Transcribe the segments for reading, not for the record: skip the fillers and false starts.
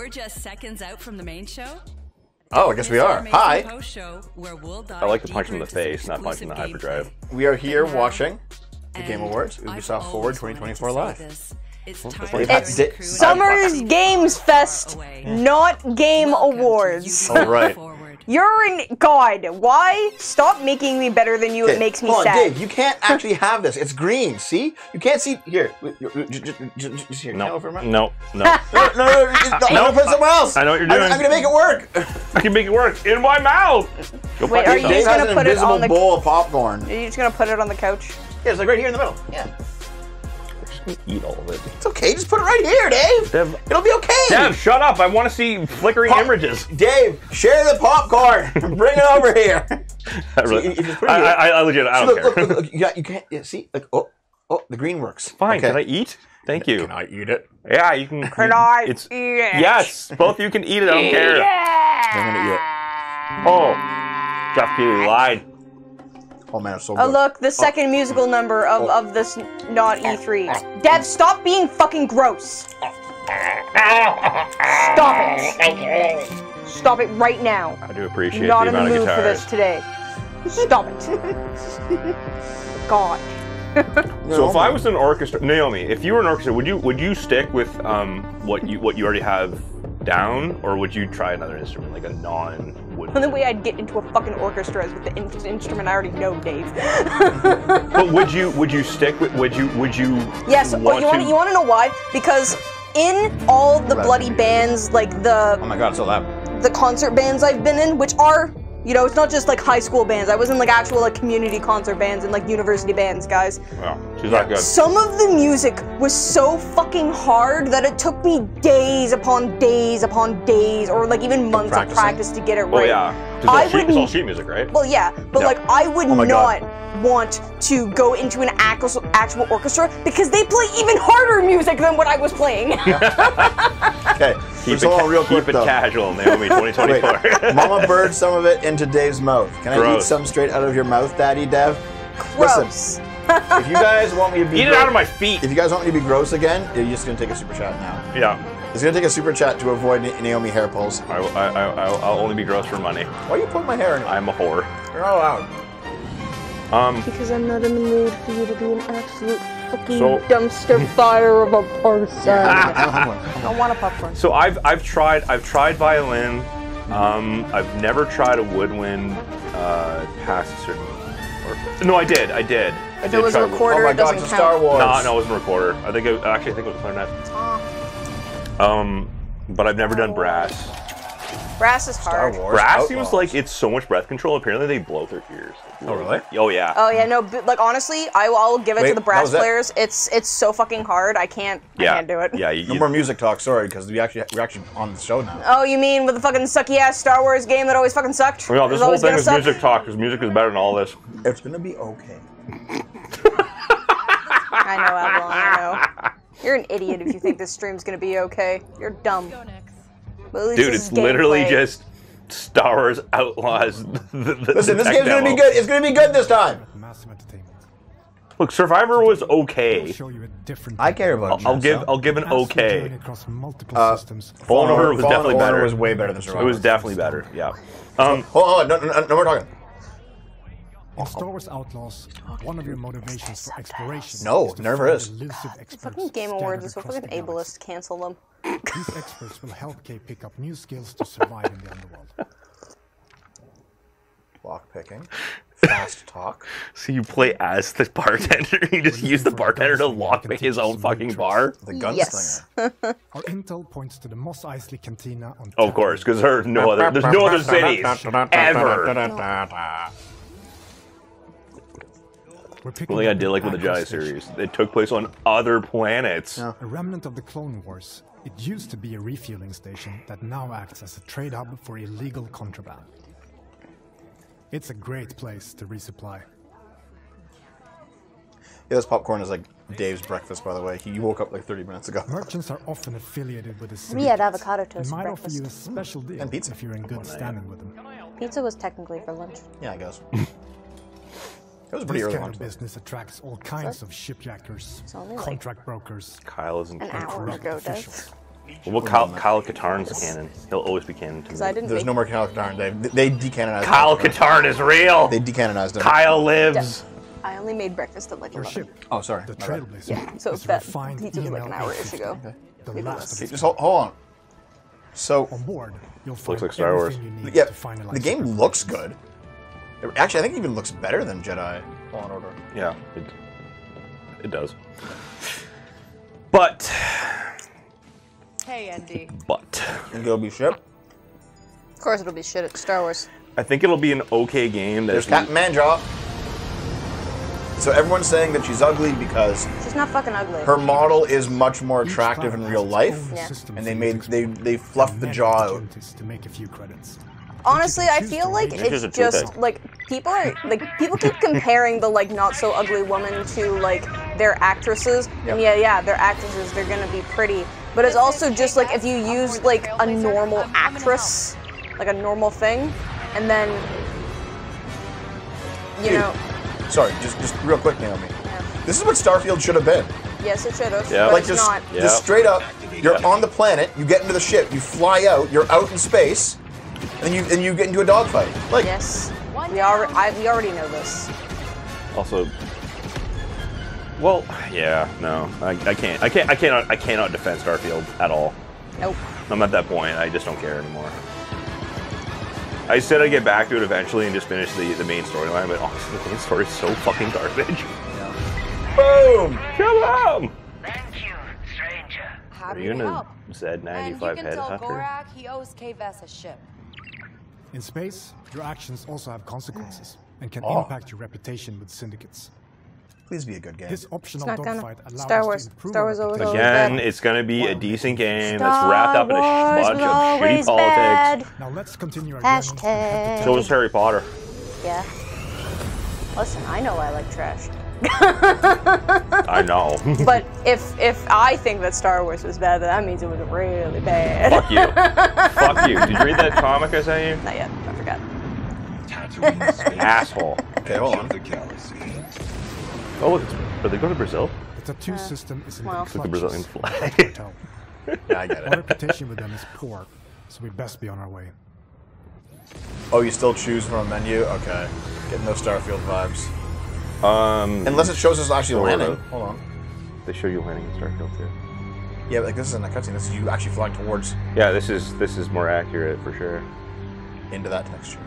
We're just seconds out from the main show. Oh, I guess we are. Hi. I like to punch him in the face, not punch him in the hyperdrive. We are here watching the Game Awards, Ubisoft Forward 2024 Live. It's Summer's Games Fest, not Game Awards. All right. You're in... God, why? Stop making me better than you. It makes me sad. Dave, you can't actually have this. It's green, see? You can't see... Here. Just here. No, no, no. No. I'm going to put somewhere else. I know what you're doing. I'm going to make it work. I can make it work. In my mouth. Wait, are you just going to put it on the... bowl of popcorn. Are you just going to put it on the couch? Yeah, it's like right here in the middle. Yeah. Eat all of it. It's okay. Just put it right here, Dave. Dev, it'll be okay. Dev, shut up. I want to see flickering images. Dave, share the popcorn. Bring it over here. I legit, I don't care. Look. You can't, see? Like, oh, the green works. Fine. Okay. Can I eat? Thank you. Can I eat it? Yeah, you can. Can I eat it? Yes, both of you can eat it. I don't care. Yeah. I'm going to eat it. Oh, Jeff Keighley lied. Oh man, it's so good. Oh look, the second musical number of this not E3. Dev, stop being fucking gross. Stop it. Stop it right now. I do appreciate the amount of guitars. Not in the mood for this today. Stop it. God. So if I was an orchestra, Naomi, if you were an orchestra, would you stick with what you already have down, or would you try another instrument, like a non-wood? The way I'd get into a fucking orchestra is with the instrument I already know, Dave. But would you stick with would you? Yes. You want to know why? Because in all the bloody bands, like the oh my god, it's so loud. The concert bands I've been in, which are it's not just like high school bands. I was in like actual like community concert bands and like university bands, guys. Wow, she's not good. Some of the music was so fucking hard that it took me days upon days upon days, or like even months of practice to get it right. Oh yeah, it's all sheet music, right? Well, yeah, but like I would not want to go into an actual orchestra because they play even harder music than what I was playing. Okay, keep it casual, Naomi 2024. Wait, Mama Bird some of it into Dave's mouth. Can I eat some straight out of your mouth, Daddy Dev? Gross. Listen, if you guys want me to be eat it out of my feet. If you guys want me to be gross again, you're just gonna take a super chat now. Yeah. It's gonna take a super chat to avoid Naomi hair pulls. I'll only be gross for money. Why are you pulling my hair in? I'm a whore. You're not allowed. Because I'm not in the mood for you to be an absolute fucking dumpster fire of a person. I want a popcorn. So I've tried violin. I've never tried a woodwind past a certain. No, I did. If it was a recorder, it doesn't count. Oh my god, it's a Star Wars. No, it wasn't a recorder. I think it was a clarinet. But I've never done brass. Brass is hard. Brass seems like it's so much breath control. Apparently, they blow their ears. Oh really? Oh yeah. Oh yeah. No, but, like honestly, I'll give it to the brass players. It's so fucking hard. I can't do it. Yeah. No more music talk. Sorry, because we're actually on the show now. Oh, you mean with the fucking sucky ass Star Wars game that always fucking sucked? No, this whole thing is music talk because music is better than all this. It's gonna be okay. I know, Avalon. I know. You're an idiot if you think this stream's gonna be okay. You're dumb. Well, dude, it's literally just Star Wars Outlaws. Listen, this game's going to be good. It's going to be good this time. Look, Survivor was okay. I care about it. I'll give an okay. Fallen Order was definitely better. It was way better than Survivor. It was definitely better, yeah. Hold on, no more talking. In Star Wars Outlaws, one of your motivations for exploration. No, never is. The fucking Game Awards is so fucking ableist. Cancel them. These experts will help Kay pick up new skills to survive in the underworld. Lock picking, fast talk. So you play as the bartender. You just use the bartender to lockpick his own fucking bar. The gunslinger. Yes. Our intel points to the Mos Eisley Cantina. Of course, because there's no other cities ever. No. Really, I did like with the Jedi series. It took place on other planets. Yeah. A remnant of the Clone Wars. It used to be a refueling station that now acts as a trade hub for illegal contraband. It's a great place to resupply. Yeah, this popcorn is like Dave's breakfast, by the way. He woke up like 30 minutes ago. Merchants are often affiliated with a we had avocado toast might breakfast. Offer you a special deal and pizza if you're in good standing with them. Pizza was technically for lunch. Yeah, I guess. It was pretty early on. This kind of business attracts all kinds of shipjackers, contract brokers, and corrupt officials. Well, what Kyle Katarn's canon. He'll always be canon to me. There's no more Kyle Katarn. They decanonized Kyle Katarn is real! They decanonized him. Kyle lives! I only made breakfast at like 11. Oh, sorry. The trailblazer. Yeah, so that he took like an hour ago. Okay. The last just hold on. So, on board, you'll find looks like Star Wars. Yeah, the game looks good. Actually, I think it even looks better than Jedi Fallen Order. Yeah, it does. But. Hey, Andy. But. It'll be shit. Of course, it'll be shit at Star Wars. I think it'll be an okay game. There's Captain Mandraw. So everyone's saying that she's ugly because she's not fucking ugly. Her model is much more attractive in real life, yeah. And they fluffed the jaw out. To make a few credits. Honestly, I feel like it's just like people keep comparing the like not so ugly woman to like their actresses. Yep. And yeah, they're actresses. They're gonna be pretty, but it's also just like if you use like a normal actress, like a normal thing, and then you know. Sorry, just real quick, Naomi. Yeah. This is what Starfield should have been. Yes, it should have. Yeah. Like just, not. Yeah. Just straight up, you're on the planet, you get into the ship, you fly out, you're out in space, and you get into a dogfight. Like yes, we already know this. Also, well, yeah, no, I cannot defend Starfield at all. Nope. I'm at that point. I just don't care anymore. I said I'd get back to it eventually and just finish the main storyline, but honestly, the main story is so fucking garbage. Yeah. Boom! Come on! Thank you, stranger. How do you help? Z95 headhunter. He owes K-Vess a ship. In space, your actions also have consequences and can impact your reputation with syndicates. Please be a good game. This optional dogfight allows us to improve again, it's going to be a decent game that's wrapped up in a bunch of shitty politics. Now let's continue our hashtag. So is Harry Potter. Yeah. Listen, I know I like trash. I know. But if I think that Star Wars was bad, then that means it was really bad. Fuck you. Fuck you. Did you read that comic I sent you? Not yet. I forgot. Asshole. Okay, hold on. Oh, look, are they going to Brazil? The tattoo system is in the Brazilian flag. Yeah, I get it. Our reputation with them is poor, so we best be on our way. Oh, you still choose from a menu? Okay. Getting those Starfield vibes. Unless it shows us actually landing. Hold on. They show you landing in Starfield too. Yeah, but like this isn't a cutscene. This is you actually flying towards. Yeah, this is more accurate for sure. Into that texture.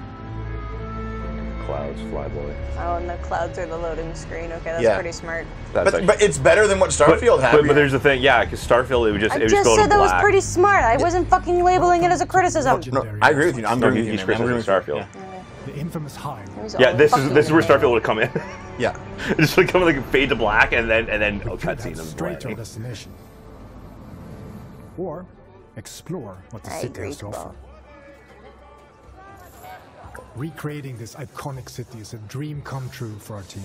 Clouds, Flyboy. Oh, and the clouds are the loading screen. Okay, that's pretty smart. That's but it's better than what Starfield had. But there's the thing, yeah, because Starfield, it would just. I just said that was pretty smart. I wasn't fucking labeling it as a criticism. No, I agree with you. I'm going to use Starfield. Yeah. The infamous hive. Yeah, this is where Starfield would come in. Yeah, just would come like fade to black, and then cutscene them straight to destination. Or explore what the city has to offer. Recreating this iconic city is a dream come true for our team,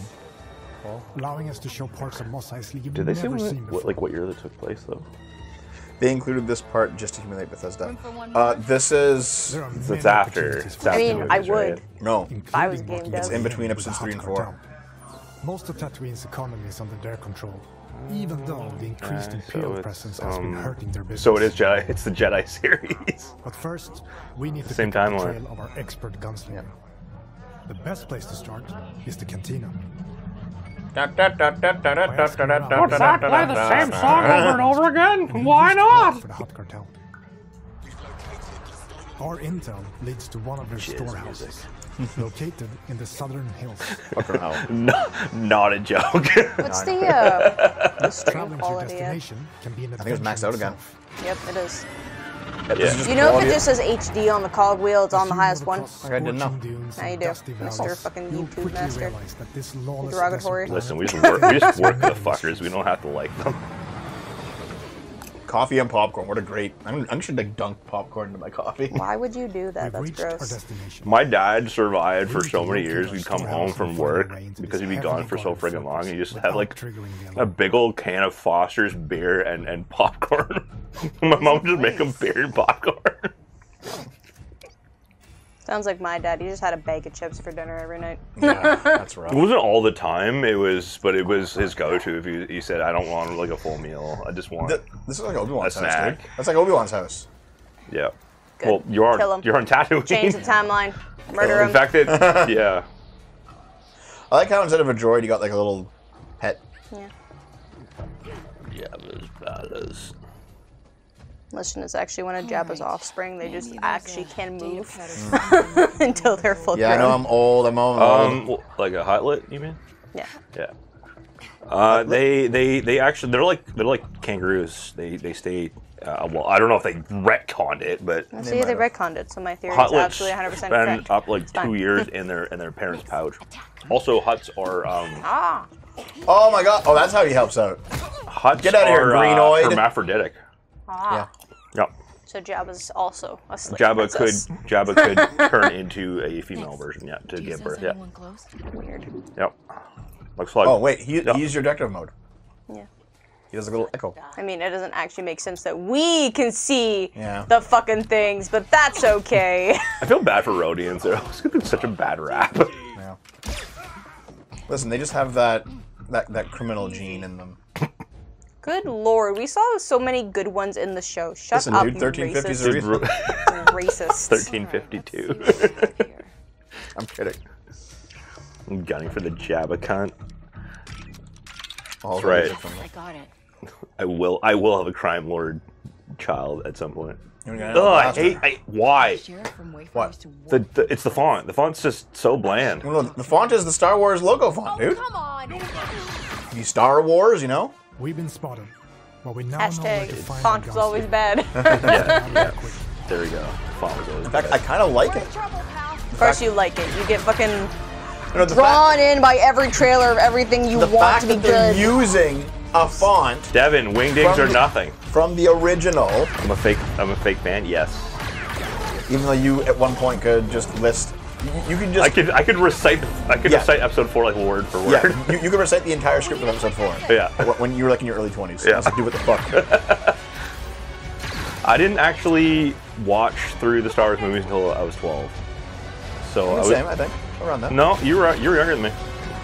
allowing us to show parts of Mos Eisley you've never seen before. Did they say like what year that took place though? They included this part just to humiliate Bethesda. This is it's after. I mean, I would. No, I was game dev. It's in between episodes 3 and 4. Most of Tatooine's economy is under their control, even though the increased Imperial presence has been hurting their business. So it is Jedi. It's the Jedi series. But first, we need to pick up the trail of our expert gunslinger. The best place to start is the cantina. What's that? Play the same song over and over again? Why not? For the Hot Cartel. Our intel leads to one of their storehouses. Located in the southern hills. Not a joke. What's the stream quality? I think it's maxed out again. Yep, it is. You know if it just says HD on the cog wheel, it's on the highest one? Okay, I didn't know. Now you do. Mr. fucking YouTube master. Derogatory. Listen, we just work the fuckers. We don't have to like them. Coffee and popcorn. What a great! I'm sure they dunk popcorn into my coffee. Why would you do that? That's gross. My dad survived for so many years. He'd come home from work because he'd be gone for so friggin' long. He just had like a big old can of Foster's beer and popcorn. My mom would just make him beer and popcorn. Sounds like my dad. He just had a bag of chips for dinner every night. Yeah, that's rough. It wasn't all the time. It was, but it was his go-to. If he said, "I don't want like a full meal. I just want." This is like Obi-Wan's house. Snack. Dude. That's like Obi-Wan's house. Yeah. Good. Well, you are. You're on Tatooine. Change the timeline. Murder him. In fact, that yeah. I like how instead of a droid, you got like a little pet. Yeah. Jabba's badass. Listeners actually want to Jabba's offspring. They just actually can move until they're full grown. Yeah, I know. I'm old. Like a hotlet, you mean? Yeah. Yeah. They actually they're like kangaroos. They stay. Well, I don't know if they retconned it, but see, they retconned it. So my theory is absolutely 100% correct. Spend up like 2 years in their parents' pouch. Also, huts are. Oh my god! Oh, that's how he helps out. Huts Get out of here, greenoid. Hermaphroditic. Ah. Yeah. Yep. So Jabba's also a slave Jabba could turn into a female version, yeah, to give birth. Yeah. Close? Weird. Yep. Looks like. Oh wait, he used your decorative mode. Yeah. He does a little echo. I mean, it doesn't actually make sense that we can see the fucking things, but that's okay. I feel bad for Rodians. They're always giving such a bad rap. Yeah. Listen, they just have that criminal gene in them. Good lord, we saw so many good ones in the show. Shut up, dude, 1350s are racist. 1352. I'm kidding. I'm gunning for the Jabba cunt. All right. I got it. I will have a crime lord child at some point. Oh, why? What? It's the font. The font's just so bland. Well, no, the font is the Star Wars logo font, dude. Come on. The Star Wars, you know. We've been spotted. Well, we now # font was always bad. Yeah. There we go. Font was always bad. In fact, I kind of like it. Of course you like it. You get fucking drawn in by every trailer of everything you want to be good. The fact that they're using a font. Devin, wingdings are nothing. From the original. I'm a fake fan, yes. Even though you at one point could just list. You can just. I could recite episode 4 like word for word. Yeah, you could recite the entire script of episode 4. Yeah. When you were like in your early 20s. Yeah. I was like, dude, what the fuck? I didn't actually watch through the Star Wars movies until I was 12. So same, I think. Around that. No, you were younger than me.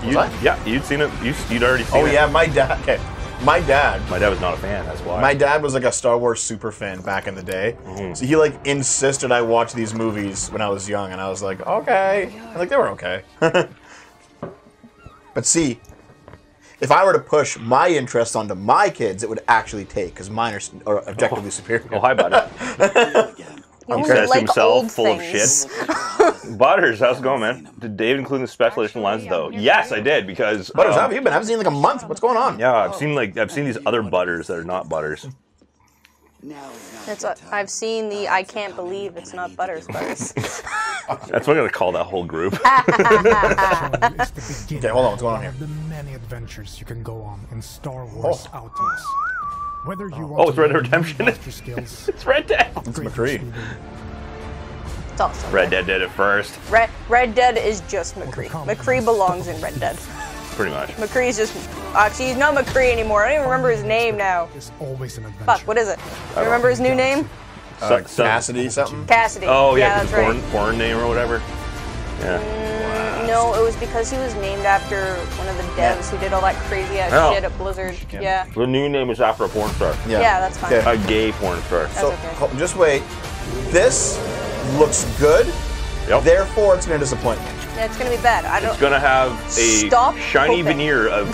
Yeah, you'd seen it. You'd already seen it. Oh yeah, my dad. Okay. My dad was not a fan, that's why. My dad was like a Star Wars super fan back in the day. Mm-hmm. So he like insisted I watch these movies when I was young, and I was like, okay. And like, they were okay. But see, if I were to push my interest onto my kids, it would actually take, because mine are objectively superior. Oh, hi, buddy. He says like himself full of shit. Butters, how's it going, man? Did Dave include the special edition lens though? Yes, I did, because Butters, how have you been? I haven't seen like a month. What's going on? Yeah, I've seen these other Butters that are not Butters. I've seen the I can't believe it's not Butters. That's what I'm gonna call that whole group. Okay, hold on, what's going on here? The many adventures you can go on in Star Wars Outlaws. Whether you want it's Red Dead Redemption. It's Red Dead. It's McCree. It's awesome. Red Dead did it first. Red Dead is just McCree. McCree belongs in Red Dead. Pretty much. McCree's just... Actually, he's not McCree anymore. I don't even remember his name now. It's always an adventure. Fuck, what is it? Do you remember his new name? Cassidy something? Cassidy. Oh, yeah, his foreign name or whatever. Yeah. No, it was because he was named after one of the devs who did all that crazy ass shit at Blizzard. Yeah. The new name is after a porn star. Yeah, that's fine. Okay. A gay porn star. So okay. Just wait. This looks good. Yep. Therefore, it's going to disappoint me. Yeah, it's going to be bad. It's going to have a shiny veneer of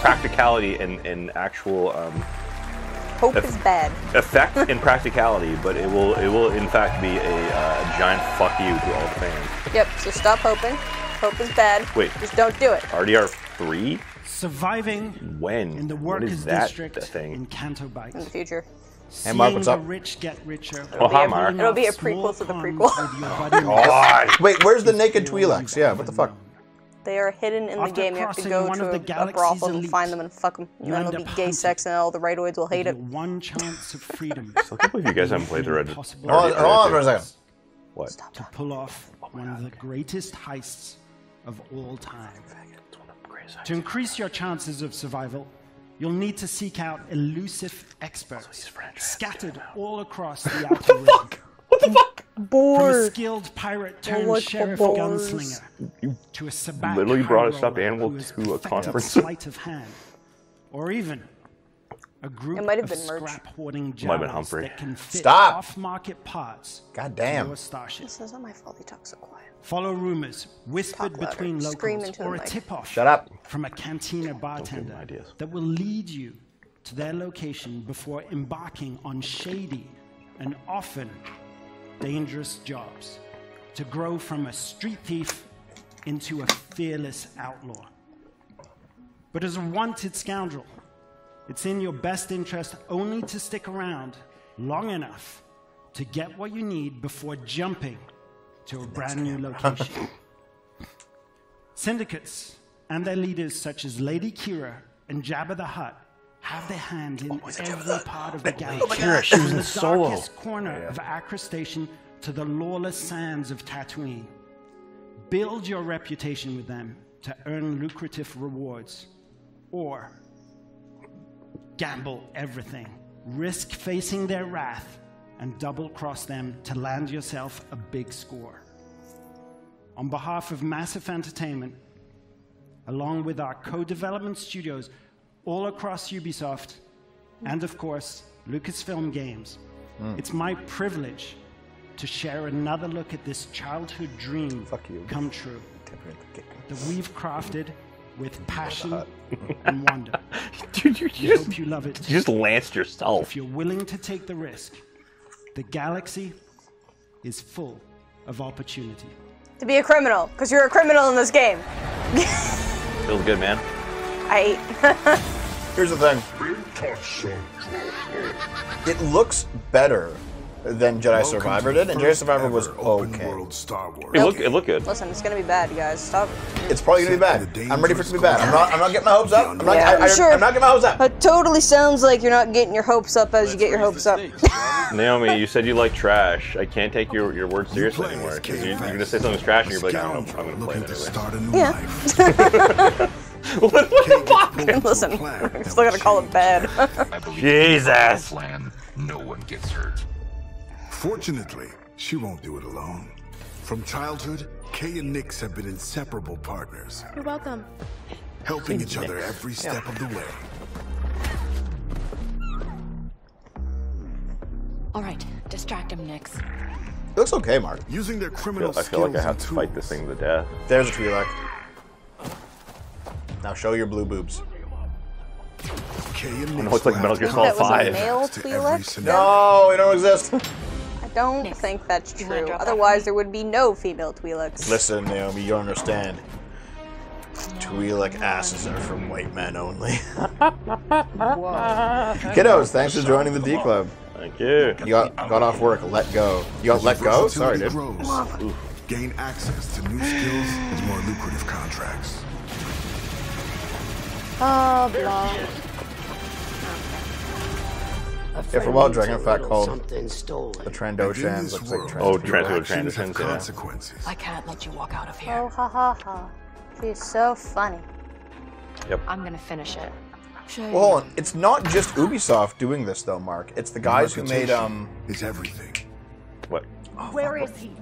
practicality and actual. Hope is bad. Effect and practicality, but it will in fact be a giant fuck you to all the fans. Yep. So stop hoping. Hope is bad. Wait. Just don't do it. RDR3? Surviving when? In the work is that district thing? In Canto Bites. In the future. Hey, Mark, what's up? Rich get richer. Oh, hi, Mark. It'll be a prequel to the prequel. God. Wait, where's the naked Twi'leks? Yeah, what the fuck? They are hidden in the game. You have to go to a brothel and find them and fuck them. And then it'll be gay sex and all the rightoids will hate it. One chance of freedom. I can't believe you guys haven't played the Red Dead. Hold on for a second. What? To pull off one of the greatest heists of all time. To increase your chances of survival, you'll need to seek out elusive experts scattered all across the outer rim. What the fuck? From a skilled pirate turned sheriff gunslinger to a sabacc literally brought a stuffed animal to a conference. Sleight of hand, or even a group of scrap hoarding giants that can fit off-market parts. Goddamn! This isn't my fault. He talks so quiet. Follow rumors whispered between locals, or a tip-off from a cantina bartender that will lead you to their location before embarking on shady and often dangerous jobs to grow from a street thief into a fearless outlaw. But as a wanted scoundrel, it's in your best interest only to stick around long enough to get what you need before jumping to a brand new location. Syndicates and their leaders such as Lady Kira and Jabba the Hutt have their hands in every part of the galaxy. Kira, she was in Solo. The darkest corner of Acra Station to the lawless sands of Tatooine. Build your reputation with them to earn lucrative rewards, or gamble everything, risk facing their wrath, and double-cross them to land yourself a big score. On behalf of Massive Entertainment, along with our co-development studios all across Ubisoft, and of course, Lucasfilm Games, it's my privilege to share another look at this childhood dream come true that we've crafted with passion and wonder. Dude, hope you love it. You just lanced yourself. If you're willing to take the risk, the galaxy is full of opportunity. To be a criminal, because you're a criminal in this game. Feels good, man. Here's the thing. It looks better than Jedi Survivor did, and Jedi Survivor was okay. It looked good. Listen, it's gonna be bad, guys. Stop. It's probably gonna be bad. I'm ready for it to be bad. I'm not getting my hopes up. I'm not getting my hopes up. It totally sounds like you're not getting your hopes up as you get your hopes up. Naomi, you said you like trash. I can't take your words seriously anymore, because you're gonna say something's trash and you're like, oh, I'm gonna play it anyway. Yeah. What listen, I'm still gonna call it bad. Jesus! No one gets hurt. Fortunately, she won't do it alone. From childhood, Kay and Nyx have been inseparable partners. You're welcome. Helping each other every step of the way. All right, distract him, Nyx. It looks okay, Mark. Using their criminal skills, like I have to fight this thing to death. There's a Twi'lek. Now show your blue boobs. It looks like Metal Gear Solid 5. No, it don't exist. I don't think that's true. Otherwise, there would be no female Twi'leks. Listen, Naomi, you don't understand. Twi'lek asses are from white men only. Kiddos, thanks for joining the D Club. Thank you. You got off work. Let go. You got let go? Sorry, dude. Gain access to new skills and more lucrative contracts. Oh, blah. If a wild dragon, in fact, called the Trandoshans, looks like Trandoshans. Oh, Trandoshans, consequences. I can't let you walk out of here. Oh, ha ha ha. She's so funny. Yep. I'm gonna finish it. Well, hold on. It's not just Ubisoft doing this, though, Mark. It's the guys who made, is everything. What? Oh, where is he?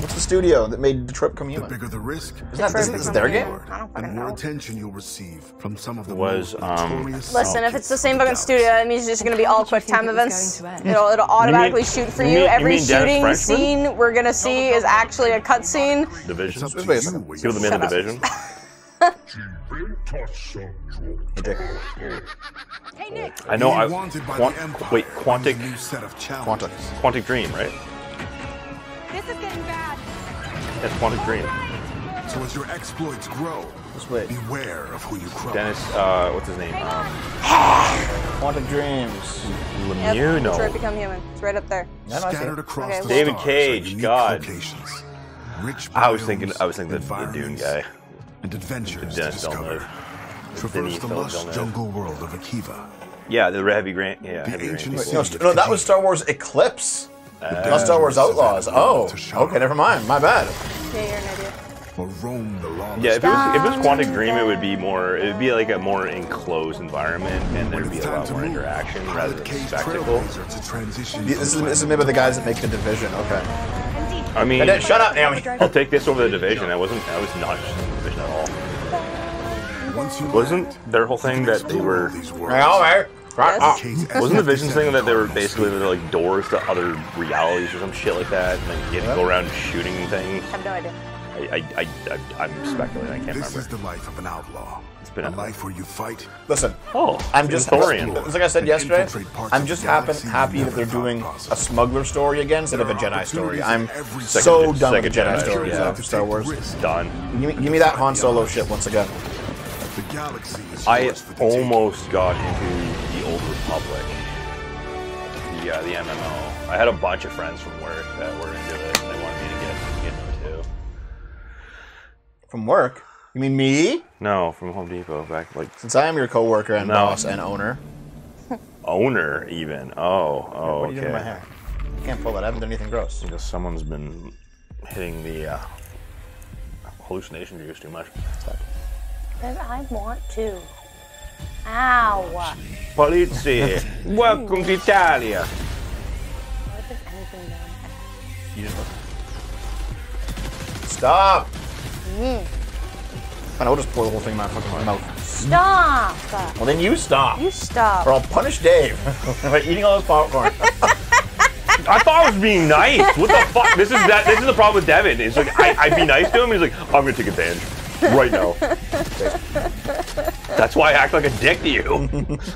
What's the studio that made Detroit Become Human? The bigger the risk, isn't this their game? The more attention you'll receive from some of the Listen, if it's the same fucking studio, it means it's just gonna be all quick time events. It'll automatically shoot for you. Every shooting scene we're gonna see is actually a cutscene. Division. Give them in the Division. Hey Nick. I know. Quantic Dream, right? This is getting bad. That's Quantic Dream. So as your exploits grow, beware of who you cross. Dennis, what's his name? Quantic Dreams. Yep, Detroit Become Human. It's right up there. Scattered across the David Cage. God. Rich I was thinking the Dune guy. And adventures to discover. Traverse the lush jungle world of Akiva. Yeah, the Heavy Rain. Yeah. No, that was Star Wars Eclipse. Star Wars Outlaws. Oh, okay, never mind. My bad. Yeah, you're an idiot. for roam the long. Yeah, if it was Quantic Dream, it would be more. It would be like a more enclosed environment, and there'd be a lot more interaction rather than spectacle. This is made by the guys that make The Division. Okay. I mean, shut up, Naomi. I'll take this over The Division. I was not interested in The Division at all. Wasn't their whole thing that they were? Wasn't the Visions thing that they were basically like doors to other realities or some shit like that, and like you had to go around shooting things? I have no idea. I'm speculating. I can't remember. This is the life of an outlaw. It's been a life where you fight. Listen. Oh, I'm just like I said yesterday. I'm just happy that they're doing a smuggler story again instead of a Jedi story. I'm so done with Jedi stories after Star Wars. Done. Give me that Han Solo shit once again. I almost got into the Old Republic. Yeah, the MMO. I had a bunch of friends from work that were into it, and they wanted me to get into it too. From work? You mean me? No, from Home Depot. Back like since I am your coworker and boss and owner. Owner, even. Oh, okay. What are you doing to my hair? I can't pull that. I haven't done anything gross. Because someone's been hitting the hallucination juice too much. I want to. Ow! Polizia! Welcome to Italia! What if there's anything down there? You just look. Stop! Fine, I'll just pour the whole thing in my fucking mouth. Stop! Well, then you stop. You stop. Or I'll punish Dave by eating all this popcorn. I thought I was being nice. What the fuck? This is the problem with Devin. It's like, I'd be nice to him, he's like, I'm gonna take advantage. Right now. That's why I act like a dick to you.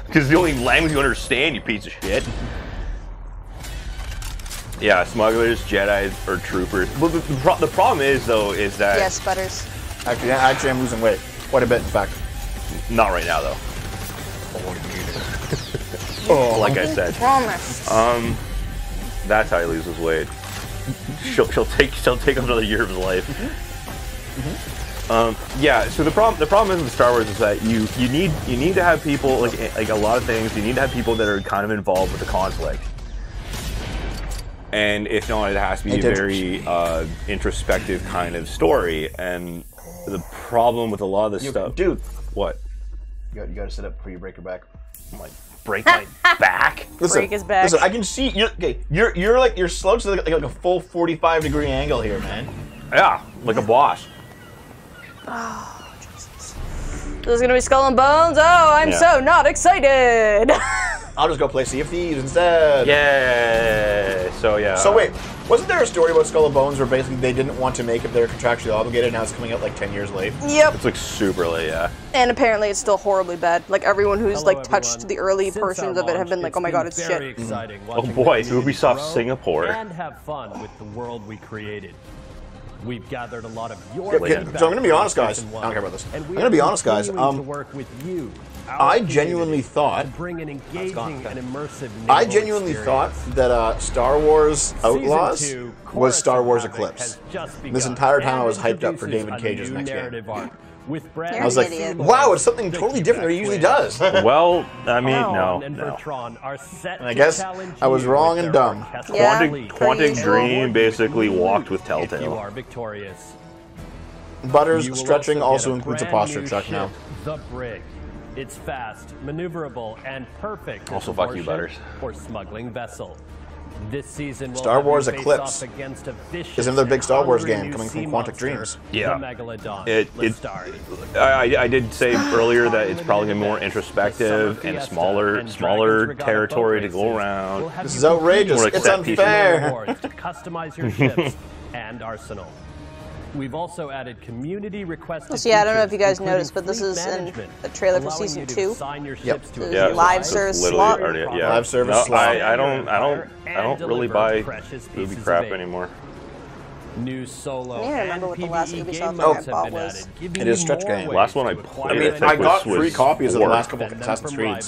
Because the only language you understand, you piece of shit. Yeah, smugglers, Jedi, or troopers. Well, the problem is, though, is that... Yes, Butters. Actually, I'm losing weight. Quite a bit, in fact. Not right now, though. Oh, like I said. Promised. That's how he loses weight. She'll take another year of his life. Yeah, so the problem is with Star Wars is that you need to have people like a lot of things. You need to have people that are kind of involved with the conflict, and if not, it has to be a very introspective kind of story. And the problem with a lot of this stuff, dude. What? You got to sit up before you break your back. I'm like, break my back. Break his back. Listen, I can see you. Okay, you're like you're sloped to like a full 45-degree angle here, man. Yeah, like a boss. Oh, Jesus. This is going to be Skull and Bones. Oh, I'm so not excited. I'll just go play Sea of Thieves instead. Yeah. So, yeah. So, wait. Wasn't there a story about Skull and Bones where basically they didn't want to make it, they're contractually obligated, and now it's coming out like 10 years late? Yep. It's like super late, yeah. And apparently it's still horribly bad. Like, everyone who's touched the early portions of it have been like, oh my god, it's shit. Oh boy, Ubisoft Singapore. And have fun with the world we created. We've gathered a lot of your feedback. So I'm gonna be honest, guys. I don't care about this. I'm gonna be honest, guys. I genuinely thought. I genuinely thought that Star Wars Outlaws was Star Wars Eclipse. This entire time I was hyped up for David Cage's next game. I was like, wow, it's something totally different than it usually does. Well, I mean, no. And I guess I was wrong and dumb. Quantic Dream basically walked with Telltale. Butters stretching also includes a posture check now. The brig. It's fast, maneuverable, and perfect. Also, fuck you, Butters. For smuggling vessel. This season Star Wars Eclipse is another big Star Wars game coming from Quantic Dreams. Yeah. I did say earlier that it's probably going to be more introspective and smaller territory to go around. This is outrageous. It's unfair. To customize your ships and arsenal. We've also added community requests. Yeah, I don't know if you guys noticed, but this is in a trailer for season 2. Yep. Yeah, live service slot. Yeah. Live service slot. I don't really buy booby crap anymore. New solo. I can't remember what the last Ubisoft I bought was. It is a stretch game. Last one I played. I got 3 copies of the last couple of Assassin's Creed.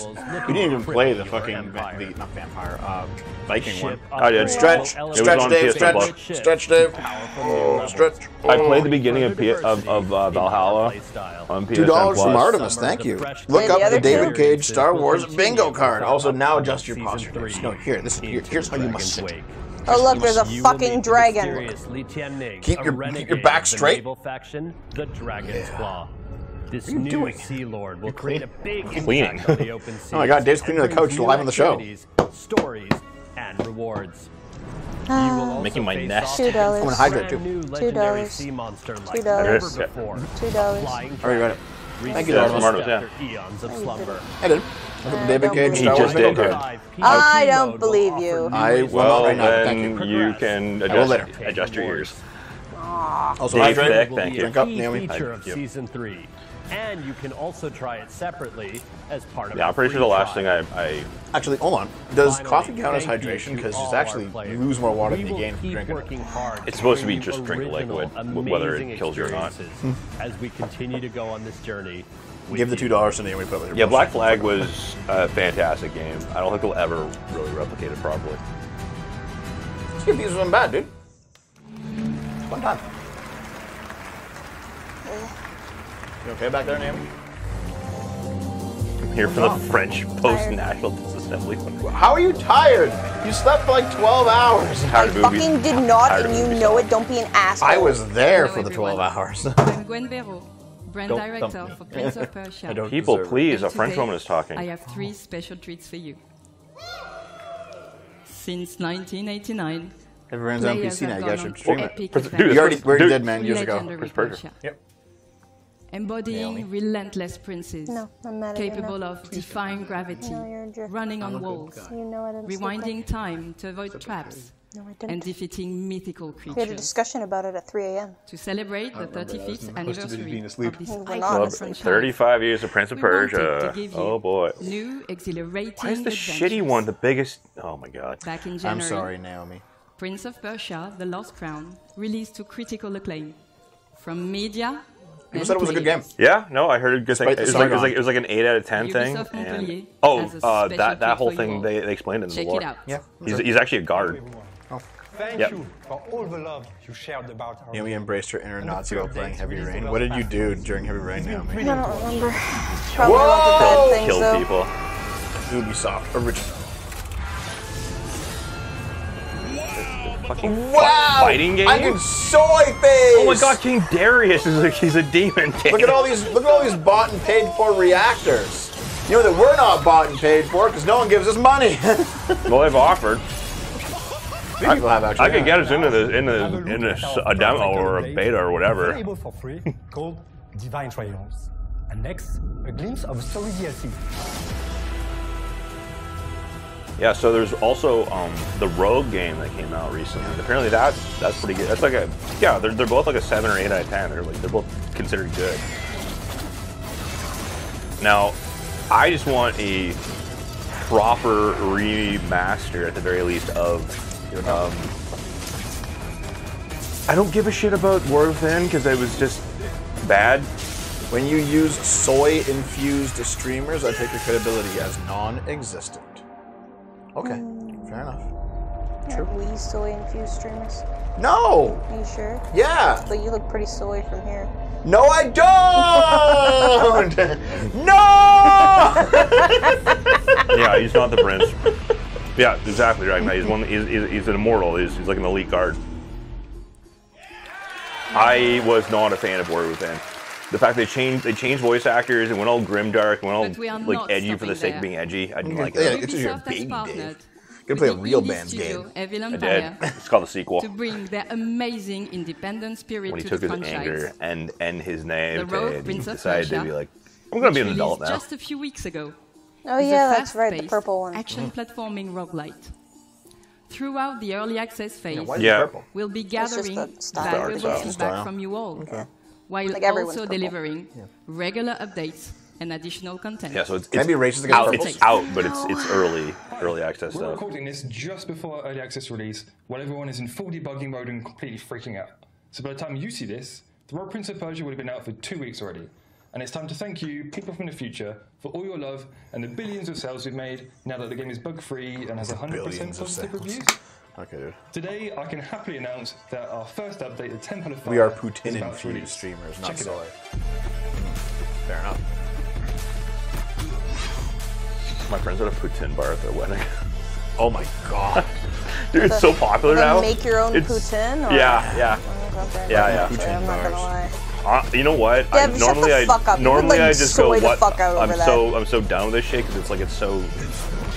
We didn't even play the fucking Viking one. I did. Stretch, Dave. Oh, stretch. I played the beginning of Valhalla on PS. $2 from Artemis. Thank you. Look up the David Cage Star Wars bingo card. Also, now adjust your posture. No, here's how you must sit. Oh look, there's a fucking dragon. Keep your back straight. The Dragon's Claw. This new sea lord will create a big impact on the open sea. Oh my god, Dave's cleaning the couch live on the show. Stories and rewards. Making my nest. $2. I'm gonna hydrate too. $2. $2. $2. Already got it. Thank you, Martin. I did. David Cage, he just did. I don't believe you. I will. Right then you can adjust your ears. Also, hydrate. Thank you. Drink up, Naomi. Season 3, and you can also try it separately as part of. Yeah, I'm pretty sure the last thing I actually, hold on. Does coffee count as hydration? Because it's actually you lose more water than you gain from drinking it. It's supposed to be just drink liquid, whether it kills you or not. As we continue to go on this journey. Give the $2 to Naomi. Yeah, Black Flag was a fantastic game. I don't think they'll ever really replicate it properly. Let's get these one bad, dude. One time. You okay back there, Naomi? I'm here for the French post-national disassembly. How are you tired? You slept for like 12 hours. I fucking did not, and you know it. Don't be an asshole. I was there for the 12 hours. I'm Gwen Vero. Brand director for Prince of Persia. People, please, a French woman is talking. I have 3 special treats for you. Since 1989, everyone's on PC now. You guys should stream it. We already did, man, years ago. Yep. Embodying relentless princes, capable of defying gravity, running on walls, rewinding time to avoid traps, and defeating mythical creatures. We had a discussion about it at 3 a.m. To celebrate the 35th anniversary of this iconic 35 years of Prince of Persia. Oh boy. New exhilarating. Why is the shitty one the biggest? Oh my god. Back in January, I'm sorry, Naomi. Prince of Persia: The Lost Crown released to critical acclaim from media. People said it was a good game. Yeah, no, I heard a good thing. It was like an 8 out of 10 thing. And, that whole thing they explained in the lore. Check it out. Yeah, he's actually a guard. Thank you for all the love you shared about our Naomi embraced her inner Nazi while playing Heavy Rain. What did you do during Heavy Rain, Naomi? I don't remember. Probably all the bad things, though. Killed people. Ubisoft. Original. Fucking fighting game. I can soy face. Oh my god, King Darius is like he's a demon king. Look at all these bought and paid for reactors. You know that we're not bought and paid for because no one gives us money. Well, they've offered. I could get us into a demo or a beta or whatever. For free, called Divine Trials. And next, a glimpse of story DLC. Yeah, so there's also the Rogue game that came out recently. Apparently that's pretty good. That's like a they're both like a 7 or 8 out of 10. They're both considered good. Now, I just want a proper remaster at the very least of. I don't give a shit about War Within because it was just bad. When you use soy-infused streamers, I take your credibility as non-existent. Okay, fair enough. True. We use soy-infused streamers. No. Are you sure? Yeah. But you look pretty soy from here. No, I don't. No. Yeah, he's not the prince. Yeah, exactly right. He's one. He's an immortal. He's like an elite guard. I was not a fan of War Within. The fact they changed voice actors and went all grimdark, went all like edgy for the sake of being edgy. I didn't like that. It's just your big day. Gonna play a real band's game. I did. It's called a sequel. To bring their amazing independent spirit when he took his anger and his name and decided to be like, I'm gonna be an adult now. Just a few weeks ago. Oh yeah, that's right, the purple one. Action platforming roguelite. Throughout the early access phase, we'll be gathering valuable feedback from you all, while also delivering regular updates and additional content. Yeah, so it's out, but it's early access. We're recording this just before early access release, while everyone is in full debugging mode and completely freaking out. So by the time you see this, the Rogue Prince of Persia would have been out for 2 weeks already. And it's time to thank you, people from the future, for all your love and the billions of sales we've made now that the game is bug-free and has 100% positive reviews. Okay, dude. Today, I can happily announce that our first update, the Temple of Fire, we are Putin-infused streamers, not soy. Fair enough. My friends had a Putin bar at their wedding. Oh my god. Dude, it's so popular now. Make your own poutine? Or? Yeah. I'm not gonna lie. You know what? Yeah, I'm so down with this shit because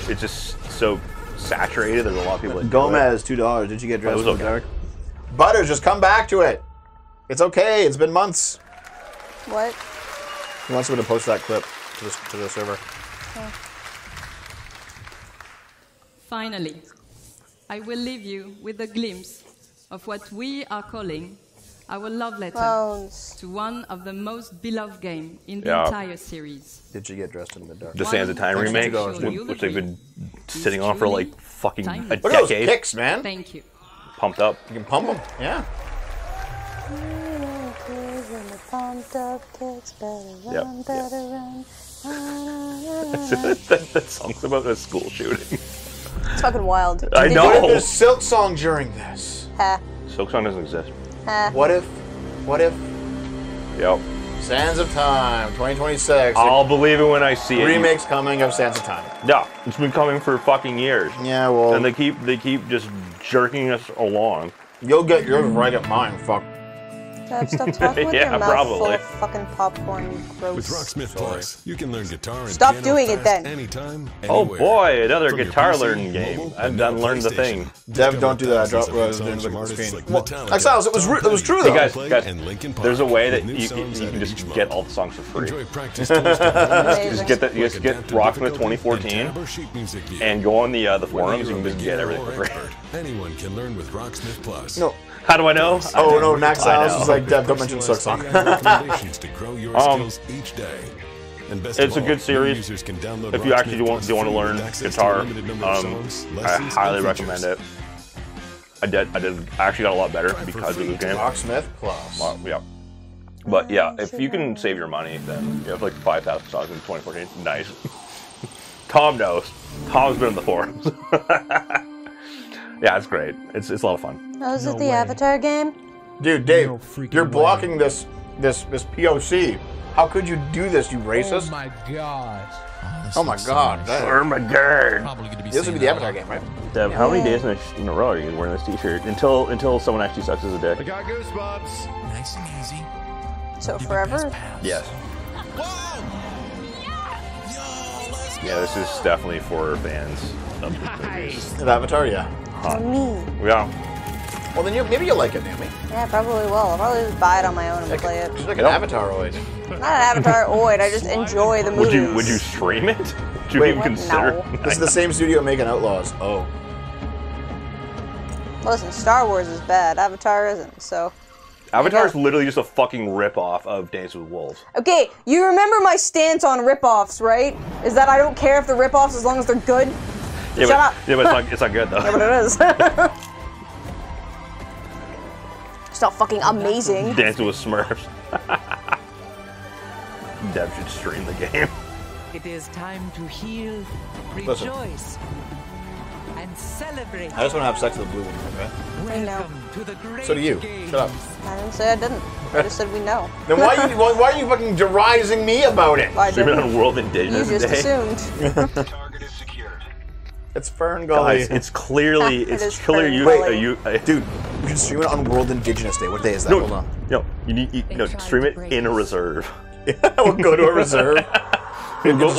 it's just so saturated. There's a lot of people. That Gomez, $2. Did you get dressed in the dark? Butter, just come back to it. It's okay. It's been months. What? He wants me to post that clip to the server. Okay. Finally, I will leave you with a glimpse of what we are calling our love letter to one of the most beloved game in the entire series. Did you get dressed in the dark? The Sands of Time remake, which they've been sitting on for like fucking a decade. Look at those picks, man. Thank you. Pumped up. You can pump them. Yeah. That song's about a school shooting. It's fucking wild. I know. What if there's Silk Song during this? Silk Song doesn't exist. What if? Yep. Sands of Time, 2026. I'll believe it when I see it. Remakes coming of Sands of Time. Yeah, it's been coming for fucking years. Yeah, well. And they keep just jerking us along. You'll get yours right at mine, fuck. Stop talking with your mouth full of fucking popcorn. Gross. With Rocksmith Plus, you can learn guitar and stop doing it then. Anytime, oh boy, another guitar learning game. I've done learned the thing. Dev, don't do that. Drop the screen. Well, Exiles, it was true though. Hey guys, there's a way that you can just get all the songs for free. just get Rocksmith 2014 and go on the forums. You can just get everything for free. Anyone can learn with Rocksmith Plus. No. How do I know? Oh no, Naxiles is like, Deb, don't mention Silk Song. It's a good series. If you actually do want to learn guitar, I highly recommend it. I actually got a lot better because of the game. Rocksmith Plus. Yeah. But yeah, if you can save your money, then you have like 5,000 songs in 2014. Nice. Tom knows. Tom's been in the forums. Yeah, it's great. It's a lot of fun. Oh, is it the Avatar game? Dude, Dave, you're blocking this POC. How could you do this, you racist? Oh my god. Oh my god. Oh my god. This would be the Avatar game, right? Dev, how many days in a row are you wearing this t-shirt? Until someone actually sucks as a dick. I got goosebumps. Nice and easy. So forever? Yes. Whoa. Yeah, this is definitely for fans. Nice. Of Avatar, yeah. Huh. Me. Yeah. Well, then maybe you'll like it, Naomi. Yeah, probably will. I'll probably just buy it on my own and play it. Just like an Avataroid. Not an Avataroid. I just enjoy the movies. Would you stream it? Do you even consider? No. This is the same studio making Outlaws. Oh. Listen, Star Wars is bad. Avatar isn't. So. Avatar is literally just a fucking ripoff of Dance with Wolves. Okay, you remember my stance on ripoffs, right? Is that I don't care if they're ripoffs as long as they're good. Yeah, shut up. Yeah, but it's not good, though. Yeah, but it is. It's not fucking amazing. Dancing with Smurfs. Dev should stream the game. It is time to heal, rejoice, and celebrate. I just want to have sex with a blue woman, right? I know. So do you. Shut up. I didn't say I didn't. I just said we know. Then why are you fucking derising me about it? Well, streaming on World Indigenous Day. You just assumed. It's Ferngully. Guys, it's clearly dude, you can stream it on World Indigenous Day. What day is that? No, hold on. No, you stream it in a reserve. We'll go to a reserve. we'll go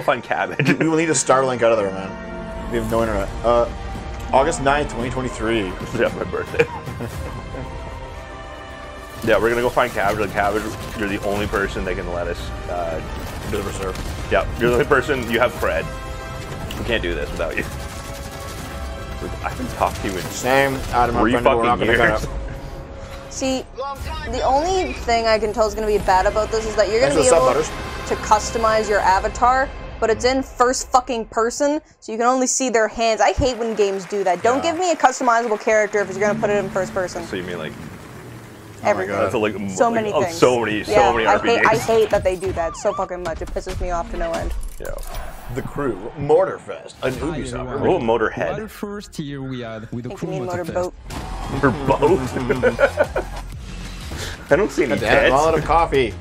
find cabbage. We will need a Starlink out of there, man. We have no internet. August 9th, 2023. Yeah, my birthday. Yeah, we're gonna go find cabbage. Like cabbage, you're the only person that can let us do the reserve. Yeah, you're the only person. You have cred. We can't do this without you. I've been talking to you in fucking years. See, the only thing I can tell is going to be bad about this is that you're going to be able to customize your avatar, but it's in first fucking person, so you can only see their hands. I hate when games do that. Don't give me a customizable character if you're going to put it in first person. So you mean like... Everything. Oh my God. Like, so many things. So many RPGs. I hate that they do that so fucking much. It pisses me off to no end. Yeah. The Crew, Motorfest, an Ubisoft. Oh, Motorhead. What first year we had with the Crew Motorboat. Motorboat? I don't see any heads. A lot of coffee.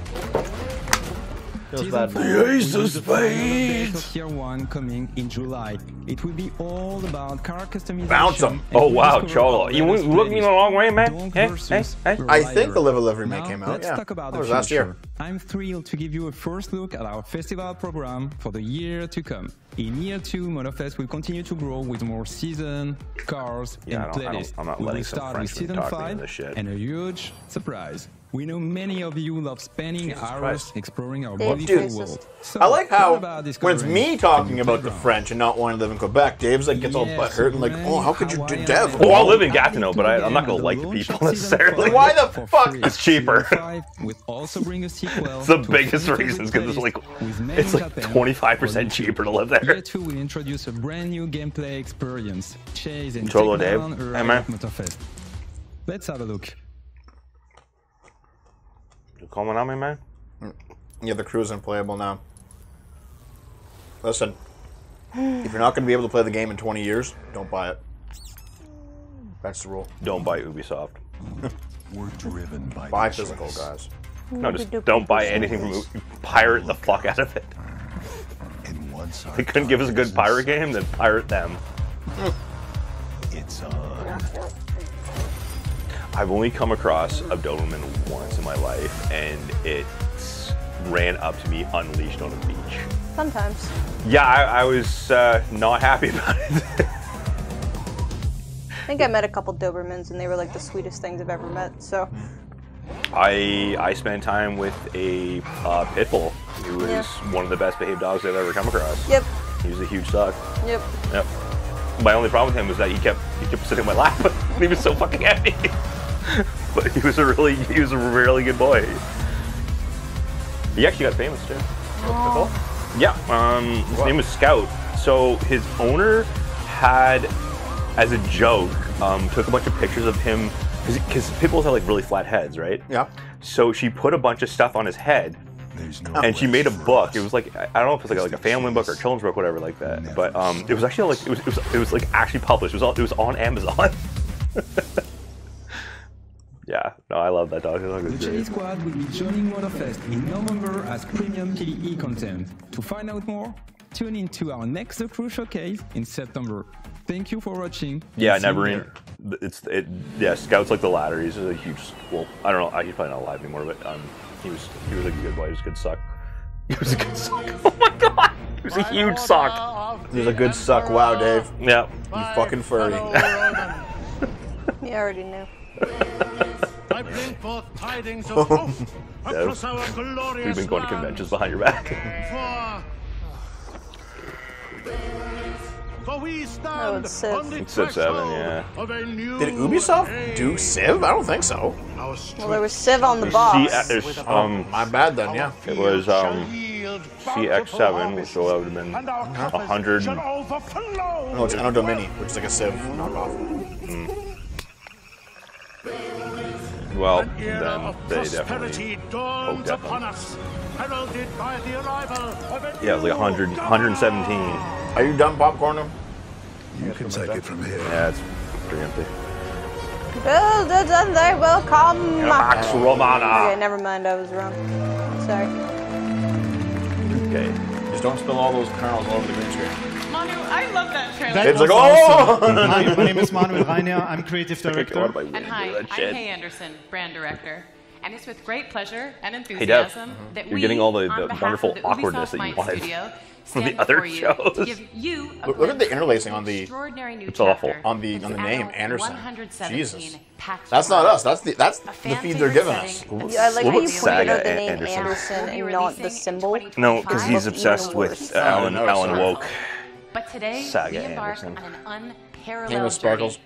Feels bad. The Ace of Spades! Tier 1 coming in July. It will be all about car customization. Bounce him! Oh wow, Cholo. You look me in the long way, man? Hey. I think the Live a Live remake came out. Let's talk about the last year. I'm thrilled to give you a first look at our festival program for the year to come. In year 2, MonoFest will continue to grow with more season, cars, and playlists. We will start with season 5 and a huge surprise. We know many of you love spending hours exploring our beautiful world. So I like how when it's me talking about the French and not wanting to live in Quebec, Dave's like gets all butthurt and like, oh, how could you do Dev? Oh, I'll live in Gatineau, but I'm not going to like the people necessarily. Why the fuck? It's cheaper. It's the biggest reason because it's like 25% cheaper to live there. Year 2 will introduce a brand new gameplay experience. Chase and Cholo Dave. Hey, man. Let's have a look. You calling on me, man? Yeah, the crew's unplayable now. Listen, if you're not going to be able to play the game in 20 years, don't buy it. That's the rule. Don't buy Ubisoft. We're driven by buy physical, guys. No, just don't buy anything from Ubisoft. Pirate the fuck out of it. They couldn't give us a good pirate game, then pirate them. It's on. I've only come across a Doberman once in my life, and it ran up to me unleashed on a beach. Sometimes. Yeah, I was not happy about it. I think I met a couple Dobermans, and they were like the sweetest things I've ever met. So. I spent time with a pit bull who was one of the best behaved dogs I've ever come across. Yep. He was a huge dog. Yep. Yep. My only problem with him was that he kept sitting in my lap. He was so fucking happy. But he was a really good boy. He actually got famous too. Oh. Yeah, his name was Scout. So his owner had, as a joke, took a bunch of pictures of him because pit bulls have like really flat heads, right? Yeah. So she put a bunch of stuff on his head, and she made a book. It was like I don't know if it was like a family book or a children's book, whatever like that. But it was actually like it was like actually published. It was on Amazon. Yeah, no, I love that dog. The Chili Squad will be joining Waterfest in November as premium PvE content. To find out more, tune in to our next The Crew Showcase in September. Thank you for watching. Yeah, Scout's like the ladder. He's a huge, well, I don't know, he's probably not alive anymore, but he was like a good boy. He was a good suck. He was a good suck. Oh my god! He was a huge suck. He was a good suck. Wow, Dave. Yeah. You fucking furry. You already knew. I bring forth tidings of hope across our glorious. We've been going to conventions behind your back. For we stand on the threshold of a new. Did Ubisoft do Civ? I don't think so. Well, there was Civ on the box. My bad then, yeah. It was CX7, so that would have been 100. No, it's Anno Domini, which is like a Civ knockoff. Well, then they definitely dawns upon us, heralded by the arrival of a it was like 117. Are you done popcorning? You can take it from here. Yeah, it's pretty empty. Build it and they will come. Pax Romana. Okay, never mind, I was wrong. Sorry. Okay. Just don't spill all those kernels all over the green screen. Manu, I love that trailer. That like, oh! Awesome. Hi, my name is Manuel Reiner. I'm creative director. And hi, I'm Kay Anderson, brand director. And it's with great pleasure and enthusiasm that you're getting all the wonderful the awkwardness that you wanted from the other shows. Look at the interlacing on the it's awful on the name Anderson. Jesus, that's not us. That's the feed they're giving us. I like how you pointed out the name Anderson and not the symbol. No, because he's obsessed with Alan Woke. But today, we embark on an unparalleled journey.